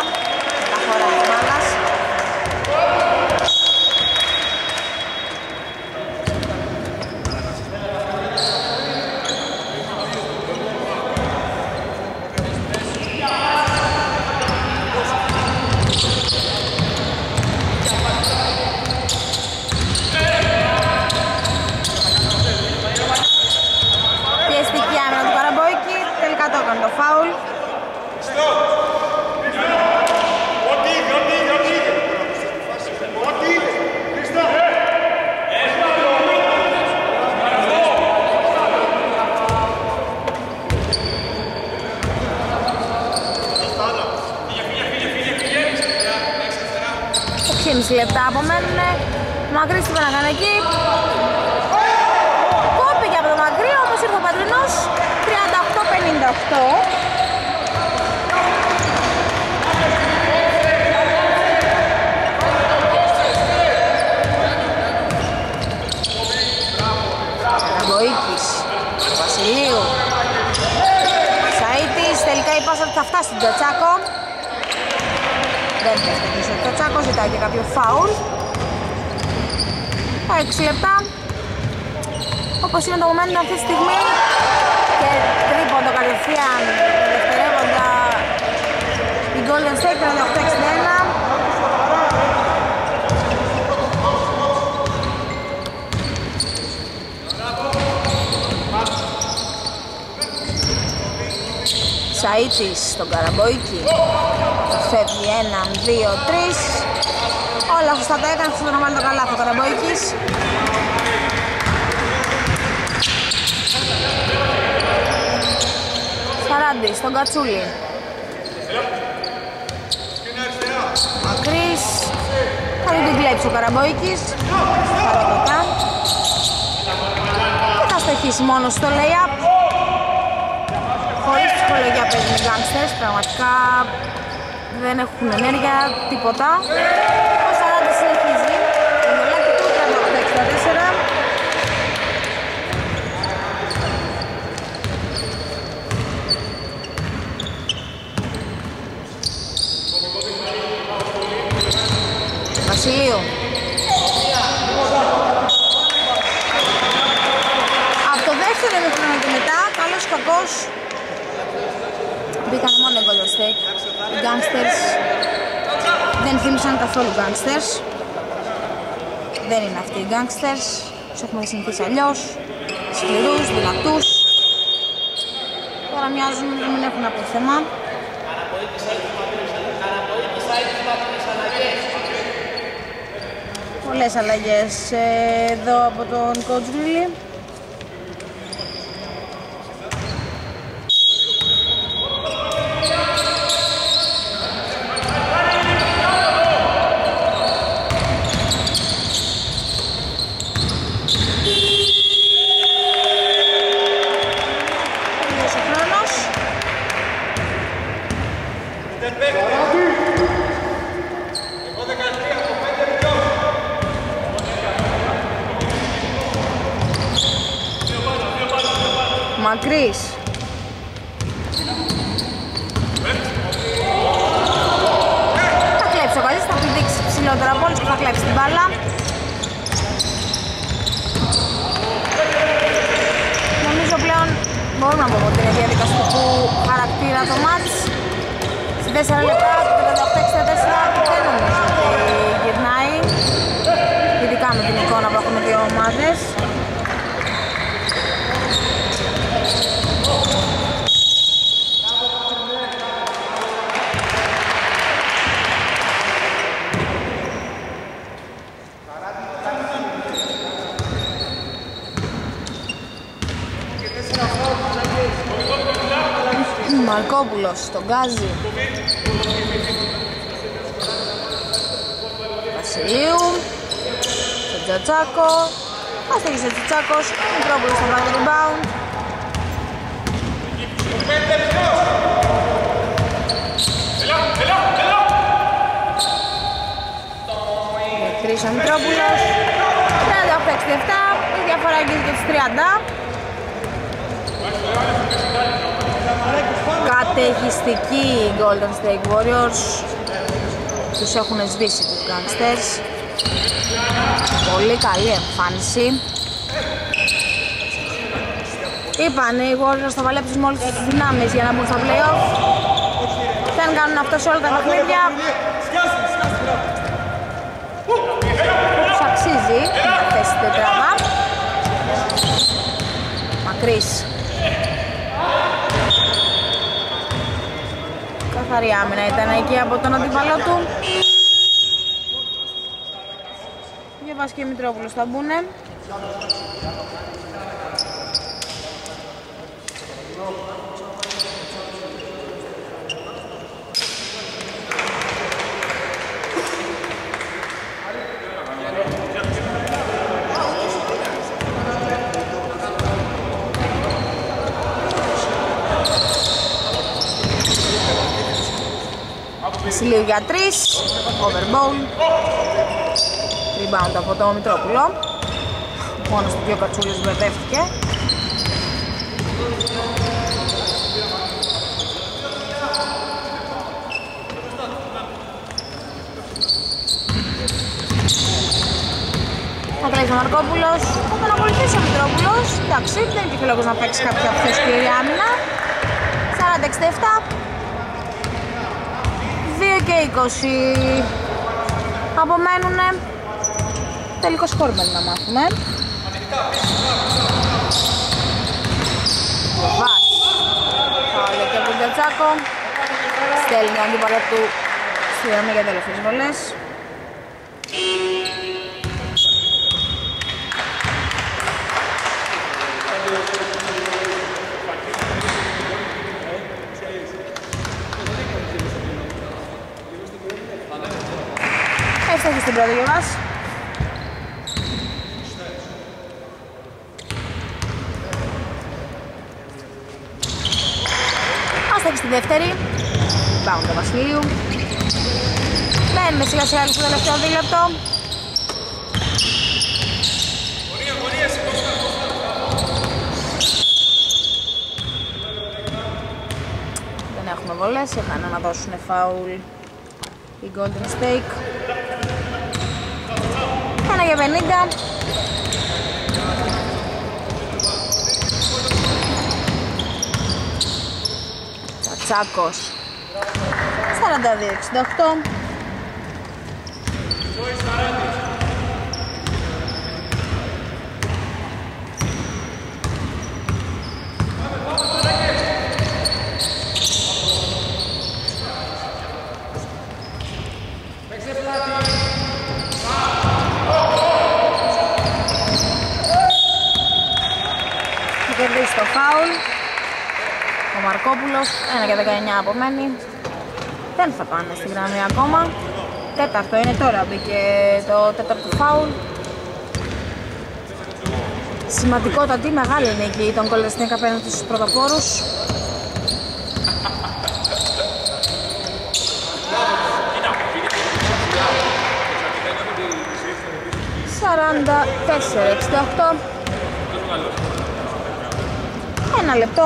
τα χώρα της μάλας. Λεπτά απομένουν, Μακρύς την παρακάνε εκεί. Κόπηκε από το Μακρύ, όμως ήρθε ο Πατρινός, τριάντα οκτώ πενήντα οκτώ. Καραμποϊκής, Βασιλείου, Σαΐτης, τελικά η πάσα θα φτάσει στον Τσατσάκο. Δεν θα σταματήσει ο Τσατσάκος, ζητάει και κάποιο φάουλ. Τα έξι λεπτά. Όπως είναι το momentum αυτή τη στιγμή. Και τρίποντο κατευθείαν δευτερεύοντα η Golden State τριάντα οκτώ εξήντα ένα. Σαΐτης στον Καραμποϊκή. Φεύγει ένα, δύο, τρεις. Όλα αυτά τα έκανε, θα βάλει το καλάθι ο Καραμποϊκής. Σαράντη στον Κατσούλη. Μακρύς, Θα τον κλέψει ο Καραμποϊκής. Παρακοτά. Και θα στοχίσει μόνο στο lay-up. Χωρίς ψυχολογία παίζουν οι Gangsters. Πραγματικά δεν έχουν ενέργεια, τίποτα. Ο Σαράντης συνεχίζει. Ο Μελάκη του τρία εξήντα τέσσερα. Βασιλείου. Από το δεύτερο ημίχρονο και μετά, καλώς κακώς, μπήκαν μόνο οι Golden State. Οι Gangsters δεν θύμισαν καθόλου Gangsters. Δεν είναι αυτοί οι Gangsters. Τους έχουμε συνηθίσει αλλιώς. Σκληρούς, δυνατούς. Τώρα μοιάζουν να μην έχουν από το θέμα. Πολλές αλλαγές εδώ από τον coach Γκρίλι. Μακρύς. Θα κλέψει ο Κάζης, θα πηδήξει ψηλότερα από όλους και θα κλέψει την μπάλα. Νομίζω πλέον μπορούμε να πούμε ότι είναι διαδικαστικού χαρακτήρα το μάτς. Σε τέσσερα λεπτά, το πενήντα οκτώ εξήντα τέσσερα, δεν νομίζω ότι γυρνάει. Ειδικά με την εικόνα που έχουμε δύο ομάδες. Μαρκόπουλος στον Κάζη. Βασιλείου. Στον Τζατσάκο. Αστέγησε ο Τζατσάκος. Μητρόπουλος στον βάλει rebound. Μακρύς ο Μητρόπουλος. τριάντα οκτώ εξήντα επτά. Η διαφορά αγγίζει και τις τριάντα. Καταιγιστικοί οι Golden State Warriors. Τους έχουν σβήσει τους Gangsters. Πολύ καλή εμφάνιση. Είπαν οι Warriors θα παλέψουν όλες τις δυνάμεις για να μπουν στα play-off. Δεν κάνουν αυτό σε όλα τα παιχνίδια. Τους αξίζει να θέσει τετράδα. Μακρύς. Καθαρή άμυνα ήταν εκεί από τον αντίπαλό του. Διαβάζει και Μητρόπουλος θα μπουνε. Βασιλείου για τρεις, overball, rebound από τον Μητρόπουλο, μόνος του δύο Κατσούλης μπερδεύτηκε. Θα τρέχει ο Μαρκόπουλος, θα τον ακολουθήσει ο Μητρόπουλος, εντάξει δεν είναι και λόγος να παίξει κάποια αυτή σκληρή άμυνα. σαράντα εξήντα επτά. δύο και είκοσι απομένουνε. Τελικό σκορ πρέπει να μάθουμε. Βάζει. Βάλε και από τον Τζατσάκο. Στέλνει αντίπαλο του στη γραμμή για τελευταίες βολές. έχει στην πρώτη μας. Άστοχη στη δεύτερη. Πάμε το Βασιλείου. Μπαίνουμε σιγά σιγά στο τελευταίο δίλεπτο. Δεν έχουμε βολές, είχαν να δώσουν φάουλ η Golden State. Ένα για πενήντα. Τσάκος. σαράντα δύο εξήντα οκτώ. Κερδίσει το φάουλ ο Μαρκόπουλος, ένα και δεκαεννιά απομένει. Δεν θα πάνε στη γραμμή ακόμα. Τέταρτο είναι τώρα, μπήκε το τέταρτο φάουλ. Σημαντικότατη, μεγάλη νίκη των Golden State απέναντι στους πρωτοπόρους. σαράντα τέσσερα εξήντα οκτώ. Ένα λεπτό.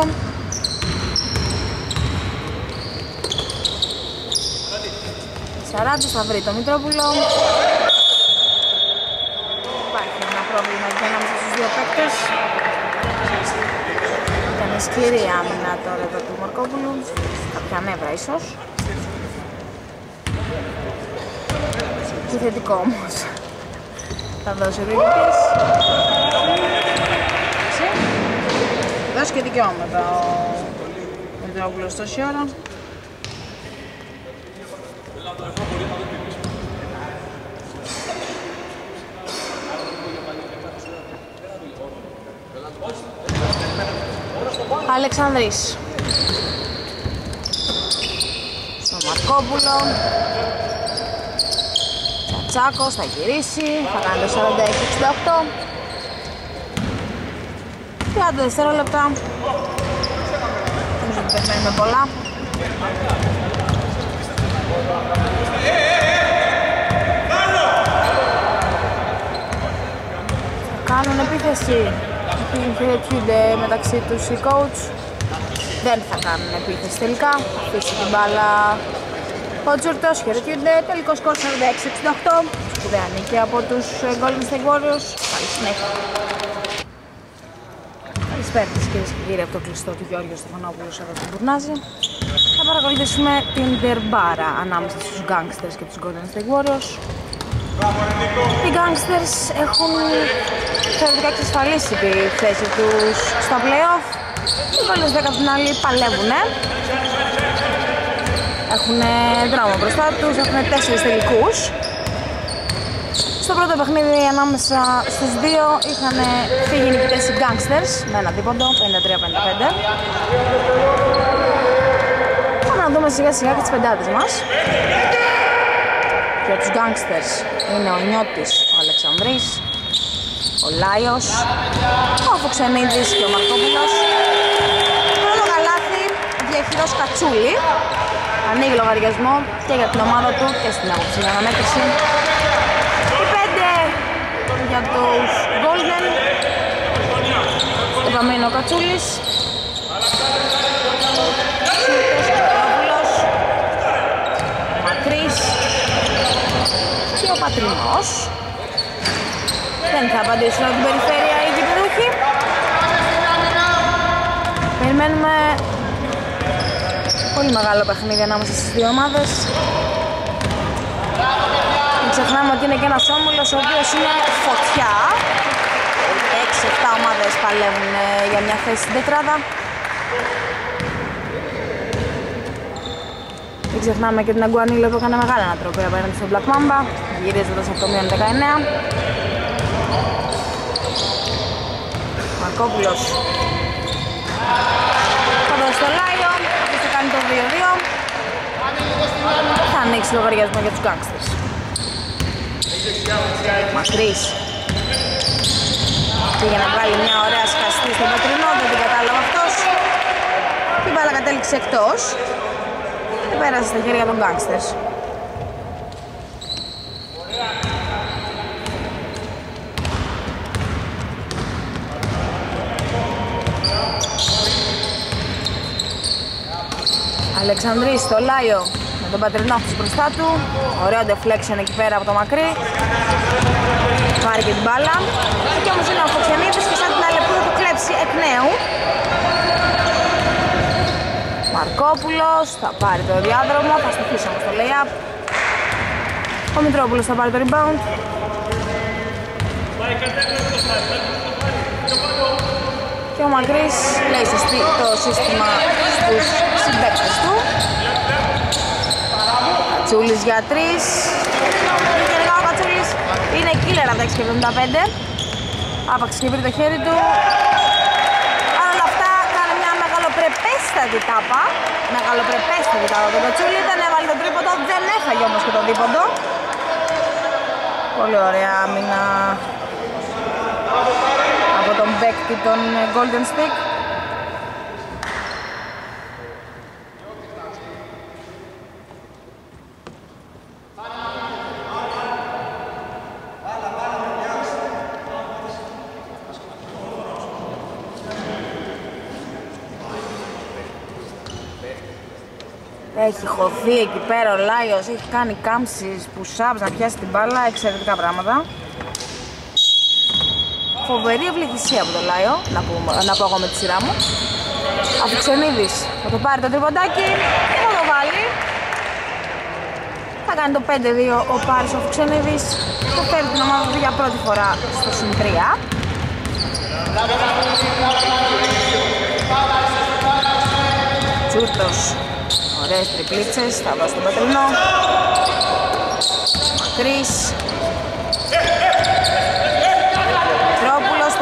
Σαράντης θα βρει το Μητρόπουλο. Υπάρχει ένα πρόβλημα εκεί ανάμεσα στους δύο παίκτες. Ήταν ισχυρή άμυνα τώρα εδώ του Μαρκόπουλου. Κάποια νεύρα ίσως. Και θετικό όμως. Θα δώσει ο Ρίλικης. Δώσει και δικαιώματα ο Μητρόπουλος τόση ώρα. Αλεξανδρίδης στο Μαρκόπουλο. Τσάκος θα γυρίσει, θα κάνει το σαράντα έξι εξήντα οκτώ. τριάντα τέσσερα λεπτά. Νομίζω ότι περιμένουμε πολλά. Κάνουν επίθεση. Χαιρετιούνται μεταξύ τους οι coach. Δεν θα κάνουν επίθεση τελικά. Θα αφήσει την μπάλα ο Τσούρτος. Χαιρετιούνται. Τελικό σκορ σαράντα έξι εξήντα οκτώ. Σπουδαία νίκη από τους Golden State Warriors. Καλή συνέχεια. Καλησπέρα σας κυρίες και κύριοι από το κλειστό του Γιώργιο Σταφανόπουλος εδώ στην Μπουρνάζη. Θα παρακολουθήσουμε την ντερμπάρα ανάμεσα στους Gangsters και τους Golden State Warriors. Οι Gangsters έχουν θεωρητικά εξασφαλίσει τη θέση τους στα play-off. Οι Golden State απ' την άλλη παλεύουν. Έχουν δρόμο μπροστά τους, έχουν τέσσερις τελικούς. Στο πρώτο παιχνίδι ανάμεσα στους δύο είχαν φύγει νικητές οι Gangsters με ένα δίποντο, πενήντα τρία πενήντα πέντε. Πάμε να δούμε σιγά σιγά και τις πεντάδες μας. Για τους Gangsters είναι ο Νιώτης, ο Αλεξανδρής, ο Λάιος, ο Φουξενίδης και ο Μαρκόπουλος. Πρώτο καλάθι, διαχειρός Κατσούλη. Ανοίγει λογαριασμό και για την ομάδα του και στην άποψη για αναμέτρηση. Οι πέντε για τους Golden. Επαμένει ο Κατσούλης. Και ο Πατρινός. Δεν θα απαντήσουν από την περιφέρεια οι γηπεδούχοι. Περιμένουμε πολύ μεγάλο παιχνίδι ανάμεσα στις δύο ομάδες. Μην ξεχνάμε ότι είναι και ένας όμιλος ο οποίος είναι φωτιά. έξι εφτά ομάδες παλεύουν για μια θέση στην τετράδα. Μην ξεχνάμε και την Αγκουανίλο που έκανε μεγάλη ανατροπή απέναντι στον Black Mamba, γυρίζοντας από το μείον δεκαεννέα. Μαρκόπουλος θα δώσει στο Λάιο, αυτός θα κάνει το δύο δύο. Θα ανοίξει λογαριασμό για τους Gangsters. Μακρύς. Και για να βγάλει μια ωραία σκαστή στον Πατρινό, δεν την κατάλαβα αυτός. Την μπάλα κατέληξε εκτός και πέρασε στα χέρια των Gangsters. Αλεξανδρίδης στο Λάιο με τον Πατρινό αυτός μπροστά του. Ωραίο deflection εκεί πέρα από το Μακρύ. Πάρει και την μπάλα. Εκεί όμως είναι ο Φουξενίδης και σαν την άλλη που θα του κλέψει εκ νέου. Μαρκόπουλος θα πάρει το διάδρομο, θα στοχίσει όμως το lay-up. Ο Μητρόπουλος θα πάρει το rebound. Και ο Μακρύς λέει το σύστημα στους συμπαίκτες του. Κατσούλης για τρεις. Ο Κατσούλης είναι killer από τα έξι εβδομήντα πέντε. Άπαξ και βρει το χέρι του. Παρ' όλα αυτά κάνει μια μεγαλοπρεπέστατη τάπα. Μεγαλοπρεπέστατη τάπα από τον Κατσούλη. Δεν έβαλε τον τρίποντο, δεν έφαγε όμως και τον δίποντο. Πολύ ωραία άμυνα από τον παίκτη των Golden Stick. Έχει χωθεί εκεί πέρα ο Λάιος, έχει κάνει κάμψεις, push-ups, να πιάσει την μπάλα, εξαιρετικά πράγματα. Φοβερή ευλογησία από τον Λάιο, να πω, να πω εγώ με τη σειρά μου. Αφουξενίδης θα το πάρει το τριποντάκι και θα το βάλει. Θα κάνει το πέντε δύο ο Πάρης ο Αφουξενίδης. Θα φέρει την ομάδα του για πρώτη φορά στο συν τρία. Τσούρτος, ωραίες τριπλίτσες, θα δώσει τον Πατρινό. Μακρύς.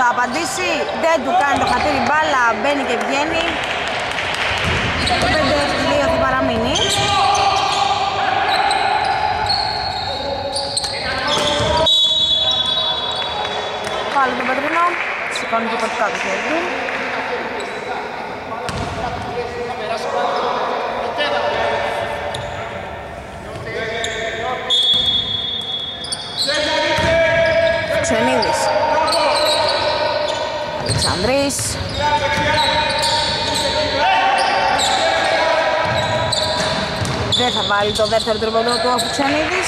Θα απαντήσει, δεν του κάνει το χατήρι μπάλα, μπαίνει και βγαίνει. Το πέντε δύο θα παραμείνει. Πάλι τον Πατρινό, σηκώνει και κοντά του χέρι του. Ξενίδης. Αλεξανδρίδης. Δεν θα βάλει το δεύτερο τρίποντο του ο Φουξενίδης.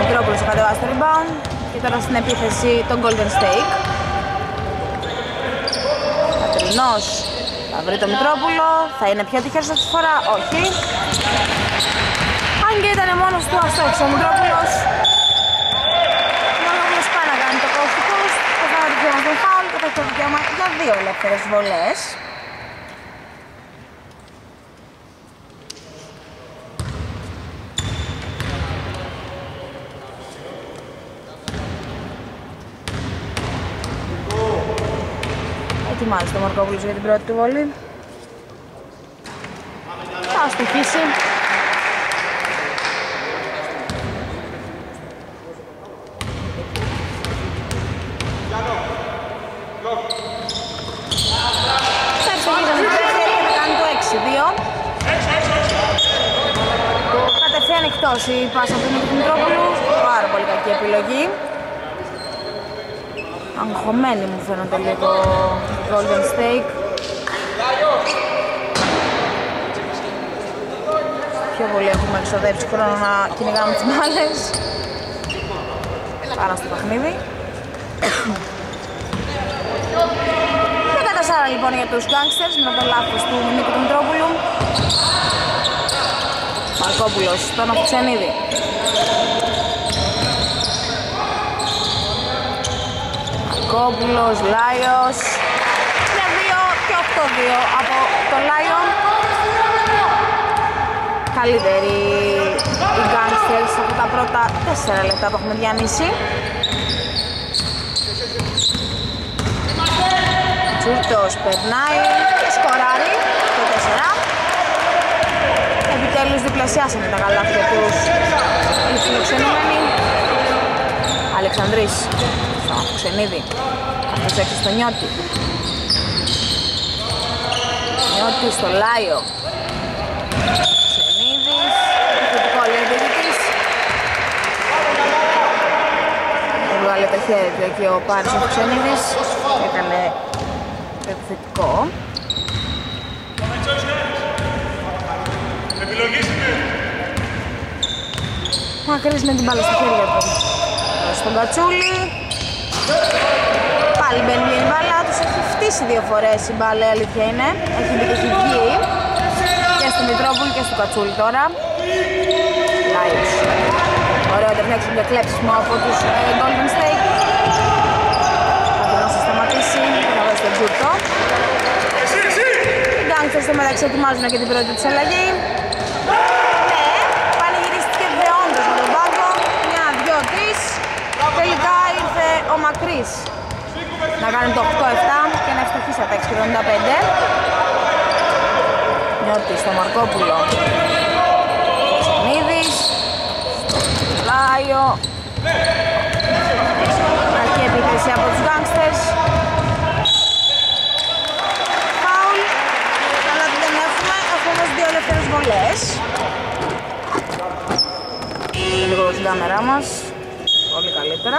Μητρόπουλος θα κατεβάσει το rebound. Και τώρα στην επίθεση τον Golden State. Πατρινός θα βρει τον Μητρόπουλο. Θα είναι πιο τυχερός αυτή τη φορά. Όχι. Αν και ήταν μόνος του αστόχησε ο Μητρόπουλος. Το δικαίωμα για δύο ελεύθερες βολές. Ετοιμάζει το Μαρκόπουλος για την πρώτη του βολή. Θα αστοχίσει. Εκτός η πάσα του Μητρόπουλου, πάρα πολύ κακή επιλογή. Αγχωμένοι μου φαίνονται λίγο Golden State. Πιο πολύ έχουμε εξοδέψει χρόνο να κυνηγάμε τις μπάλες. Άρα στο παιχνίδι. δεκατέσσερα λοιπόν για τους Gangsters με το λάθος του Νίκου του Μητρόπουλου. Μαρκόπουλος, τον Αφουξενίδη. Μαρκόπουλος, Λάιος. Και δύο και οκτώ δύο από τον Λάιο. Καλύτεροι οι Gangsters από τα πρώτα τέσσερα λεπτά που έχουμε διανύσει. Τσούρτος περνάει και σκοράρει το τέσσερα. Επιτέλους διπλασιάσαμε τα καλάθια τους οι φιλοξενούμενοι. Αλεξανδρής στο Αφουξενίδη. Αυτός έξω στο Νιώτη. Νιώτη στο Λάιο. Φουξενίδης. Επιθετικό λέει ο διαιτητής. Έβγαλε το χέρι του εκεί ο Πάρης ο Φουξενίδης. Έκανε επιθετικό. Μακρύς με την μπάλα στα χέρια του. Στον Κατσούλη. Πάλι μπαίνει η μπάλα. Τους έχει φτύσει δύο φορές η μπάλα, η αλήθεια είναι. Έχει βγει και στο Μητρόπουλο και στο Κατσούλη τώρα. Λάιος. Ωραίο τερνέξιμο και κλέψιμο από τους Golden State. Πατρινός θα σταματήσει. Θα βάλει στον Τσούρτο. Οι Gangsters στο μεταξύ ετοιμάζουν και την πρώτη της αλλαγή. Τελικά ήρθε ο Μακρύς να κάνει το οκτώ εφτά και να ευτυχίσει τα εξήντα πέντε. Νιώτης στο Μαρκόπουλο. Φουξενίδης. Λάιο. Αρκή επίθεση από τους Gangsters. Φάουλ. Αλλά δεν έχουμε. Έχουμε δύο ελεύθερες βολές. Λίγο στην κάμερά μας. Πολύ καλύτερα.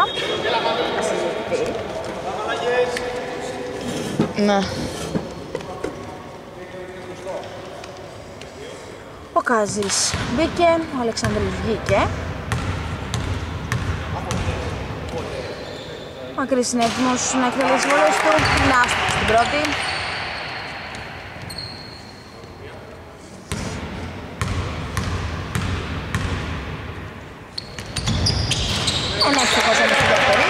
Θα συζητηθεί. Ναι. Ο Κάζης μπήκε, ο Αλεξανδρίδης βγήκε. Ο Μακρύς είναι έτοιμος να εκτελέσει βολές του. Είναι άστοχος στην πρώτη. Ενέχτυχος από την δεύτερη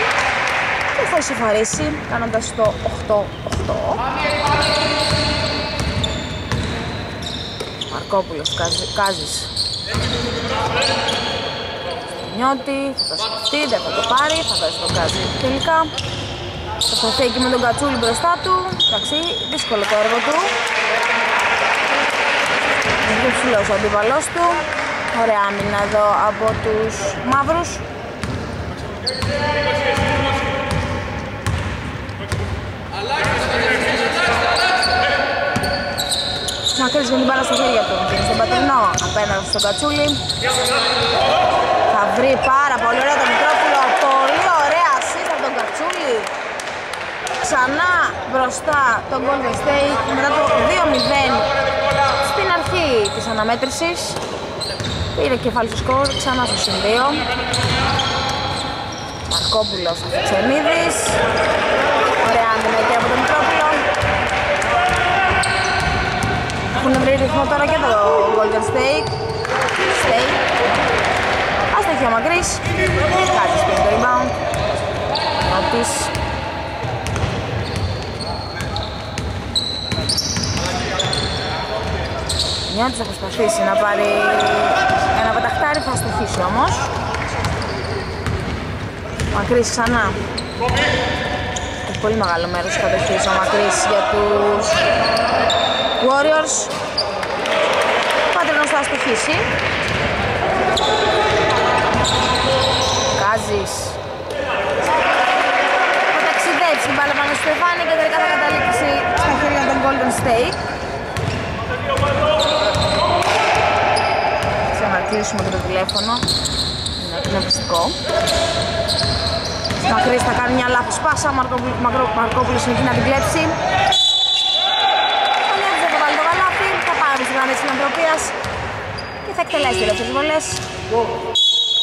και θα ισοφαρίσει κάνοντας το οκτώ οκτώ. Μαρκόπουλος, Κάζης. Νιώτη, θα το σκεφτεί, δεν θα το πάρει, θα δώσει τον Κάζη τελικά. Θα σταθεί εκεί με τον Κατσούλη μπροστά του. Εντάξει, δύσκολο το έργο του. Είναι ψηλός ο αντίπαλός του. Ωραία άμυνα εδώ από τους μαύρους. Μακρύς με την μπάλα στα χέρια του, στον Πατρινό, απέναντι στον Κατσούλη. Θα βρει πάρα πολύ ωραία τον Μητρόπουλο, πολύ ωραία σύστα τον Κατσούλη. Ξανά μπροστά τον Golden State, μετά το δύο μηδέν στην αρχή της αναμέτρησης. Πήρε κεφάλι στο σκορ, ξανά στο συνδύο. Μαρκόπουλος, Αφουξενίδης. Ωραία άμυνα και από τον Μητρόπουλο. Έχουν βρει ρυθμό τώρα και το Golden State. State. Άστοχη ο Μακρύς. Κάζης πήρε το rebound. Νιώτης. Νιώτης θα προσπαθήσει να πάρει ένα πεταχτάρι, θα αστοχίσει όμως. Μακρύς ξανά. Έχει πολύ μεγάλο μέρος κατοχής ο Μακρύς για τους Warriors. Ο Πατρινός θα αστοχίσει. Κάζης. Θα ταξιδέψει την μπάλα πάνω στο στεφάνι και τελικά θα καταλήξει στα χέρια των Golden State. Ξανακλείσουμε και το τηλέφωνο. Είναι πιστικό. Μακρύς θα κάνει μια λάθος πάσα, Μαρκόπουλος είναι εκεί να την κλέψει. Ο Νιώτης δεν θα βάλει το καλάθι, θα πάρει στη γραμμή της συνανθρωπίας και θα εκτελέσει τις ελεύθερες βολές.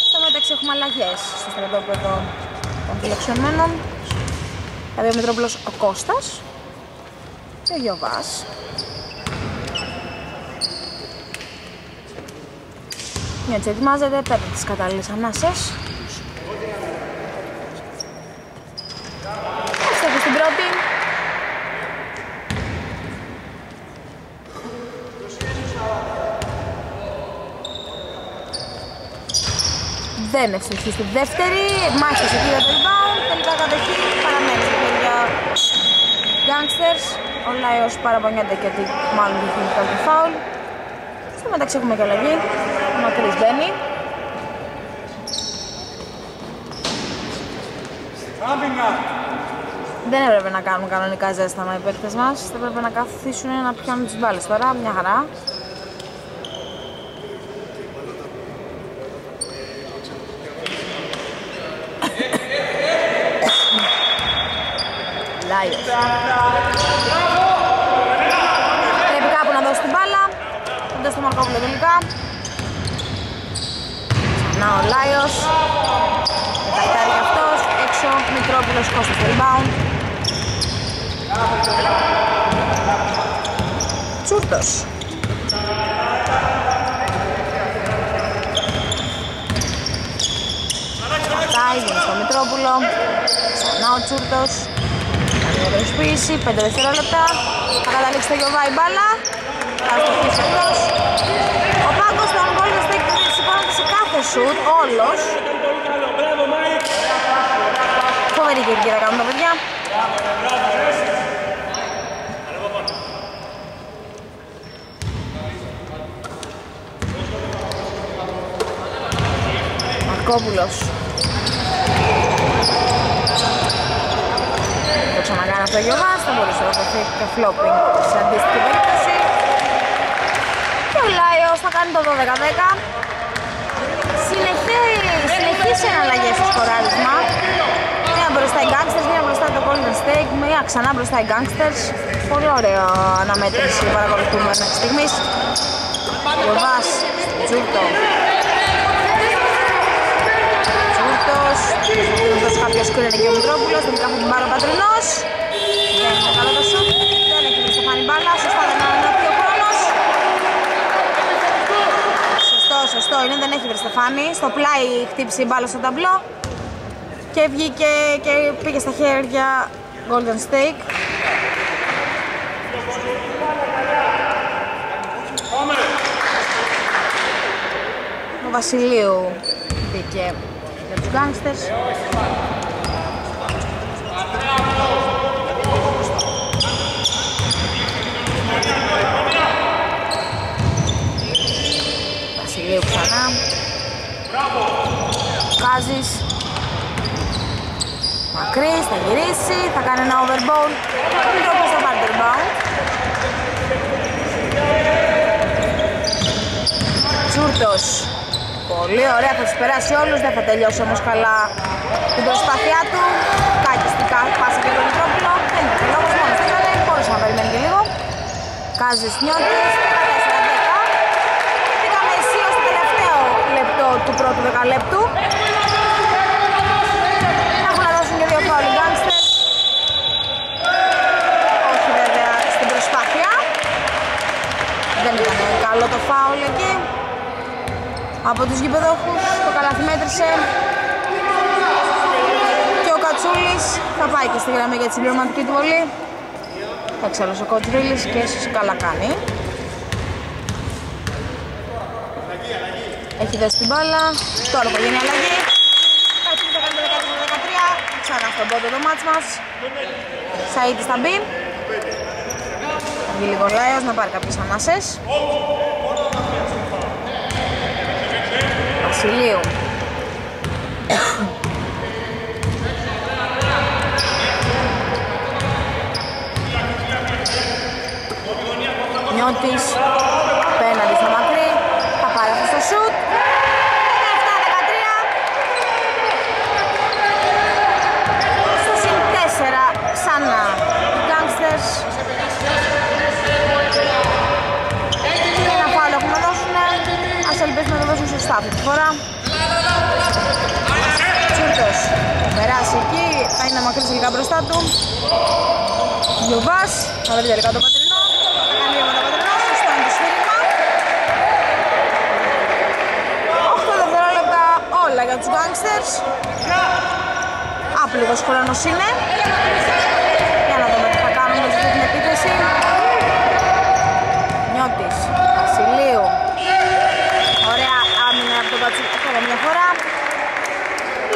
Στο μεταξύ έχουμε αλλαγές στο στρατόπεδο των φιλοξενούμενων. Δηλαδή ο Μητρόπουλος ο Κώστας και ο Γιωβάς. Νιώτης ετοιμάζεται, παίρνει τις κατάλληλες ανάσες. Δεν ευθυνθεί στη δεύτερη, μάχησε εκεί για το rebound, τελικά κατοχή, παραμένει στα χέρια Gangsters. Ο Λάιος παραπονιέται και ότι μάλλον δεν έχει κάποιο φάουλ. Στο μεταξύ έχουμε και αλλαγή, ο Μακρύς μπαίνει. Δεν έπρεπε να κάνουν κανονικά ζέσταμα οι παίκτες μας. Θα έπρεπε να καθίσουν να πιάνουν τις μπάλες. Τώρα μια χαρά. Λάιος. Πρέπει κάπου να δώσει την μπάλα. Θα δώσει το Μαρκόπουλο τελικά. Να ο Λάιος. Μεταλτάρει κι αυτός. Έξω Μητρόπουλος, Κώστας rebound. Τσούρτος. Πατάει, γίνει στο Μητρόπουλο. Ξανά ο Τσούρτος. Κατασπίση, πέντε δευτερόλεπτα. Θα καταλήξει το Γιωβάη μπάλα. Θα στοχίσει αυτός. Ο Πάγκος των Golden State σηκώνεται σε κάθε σουτ, όλος. Φοβερή κερδική να κάνουν τα παιδιά. Μαρκόπουλος. Το ξανακάνει αυτό ο Γιωβάς, θα μπορούσε να δοθεί το φλόπινγκ σε αντίστοιχη περίπτωση. Και ο Λάιος θα κάνει το δώδεκα δέκα. Συνεχίζει εναλλαγές στο σκοράρισμα. Μία μπροστά οι Gangsters, μία μπροστά το Golden State, μία ξανά μπροστά οι Gangsters. Πολύ ωραία αναμέτρηση παρακολουθούμε μέχρι στιγμής. Γιωβάς, Τσούρτο. Τσούρτος, θα δώσει κάποιο σκούριο και ο Μητρόπουλος, τελικά θα την πάρει ο Πατρινός. Δεν είναι καλό το σουτ, δεν έχει την Στεφάνη μπάλα, σωστά δεν ανανεώθηκε ο χρόνος. Σωστό, σωστό είναι, δεν έχει βρει Στεφάνη, στο πλάι χτύπησε η μπάλα στο ταμπλό. Και βγήκε και πήγε στα χέρια Golden State. Ο Βασιλείου μπήκε για τους Gangsters. Βασιλείου ξανά. Κάζης. Μακρύς, θα γυρίσει, θα κάνει ένα overball. Μην το πεις θα πάρει το rebound. Τσούρτος. Πολύ ωραία, θα τους περάσει όλους. Δεν θα τελειώσει όμως καλά την προσπάθειά του. Κακιστικά πάσα και τον Μητρόπουλο. Δεν είναι το λόγος, μόνος δεν έκανε. Μπορούσε να περιμένει και λίγο. Κάζης, Νιώτης. δεκατέσσερα δέκα. Πήγαμε αισίως το τελευταίο λεπτό του πρώτου δεκαλέπτου. Καλό το φάουλ εκεί από τους γηπεδόχους, το καλάθι μέτρησε και ο Κατσούλης θα πάει και στη γραμμή για τη συμπληρωματική του βολή. Θα ξαλώσει ο Κοτρίλης και ίσως καλά κάνει. Έχει δώσει την μπάλα, τώρα θα γίνει αλλαγή. Κατσούλης θα κάνει το δεκατρία δεκατρία, ξανά στον πόντο το μάτς μας. Σαΐτης θα μπει. Βγει λίγο Λάιος να πάρει κάποιες ανάσες. Βασιλείου. Νιώτης. Πέναντι στο Μακρύ. Θα πάρει αυτό στο σουτ. δεκαεπτά δεκατρία. Στο συν τέσσερα ξανά οι Gangsters. Ελπίζουμε να το δώσουν σωστά αυτή τη φορά. Τσούρτος θα περάσει εκεί, θα είναι μακρύς τελικά μπροστά του. Γιωβάς, θα βρει τελικά το Πατρινό. Θα κάνει λίγο το Πατρινό, σωστό είναι το σφύριγμα. οκτώ δευτερόλεπτα όλα για τους Gangsters. Άπλογος χρόνος είναι. Για να δούμε τι θα κάνουμε με την επίθεση. Νιώτης, Βασιλείου. Τώρα μια φορά,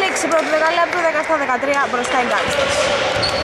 λήξη πρώτου δεκαλέπτου, δεκαεπτά δεκατρία μπροστά οι Gangsters.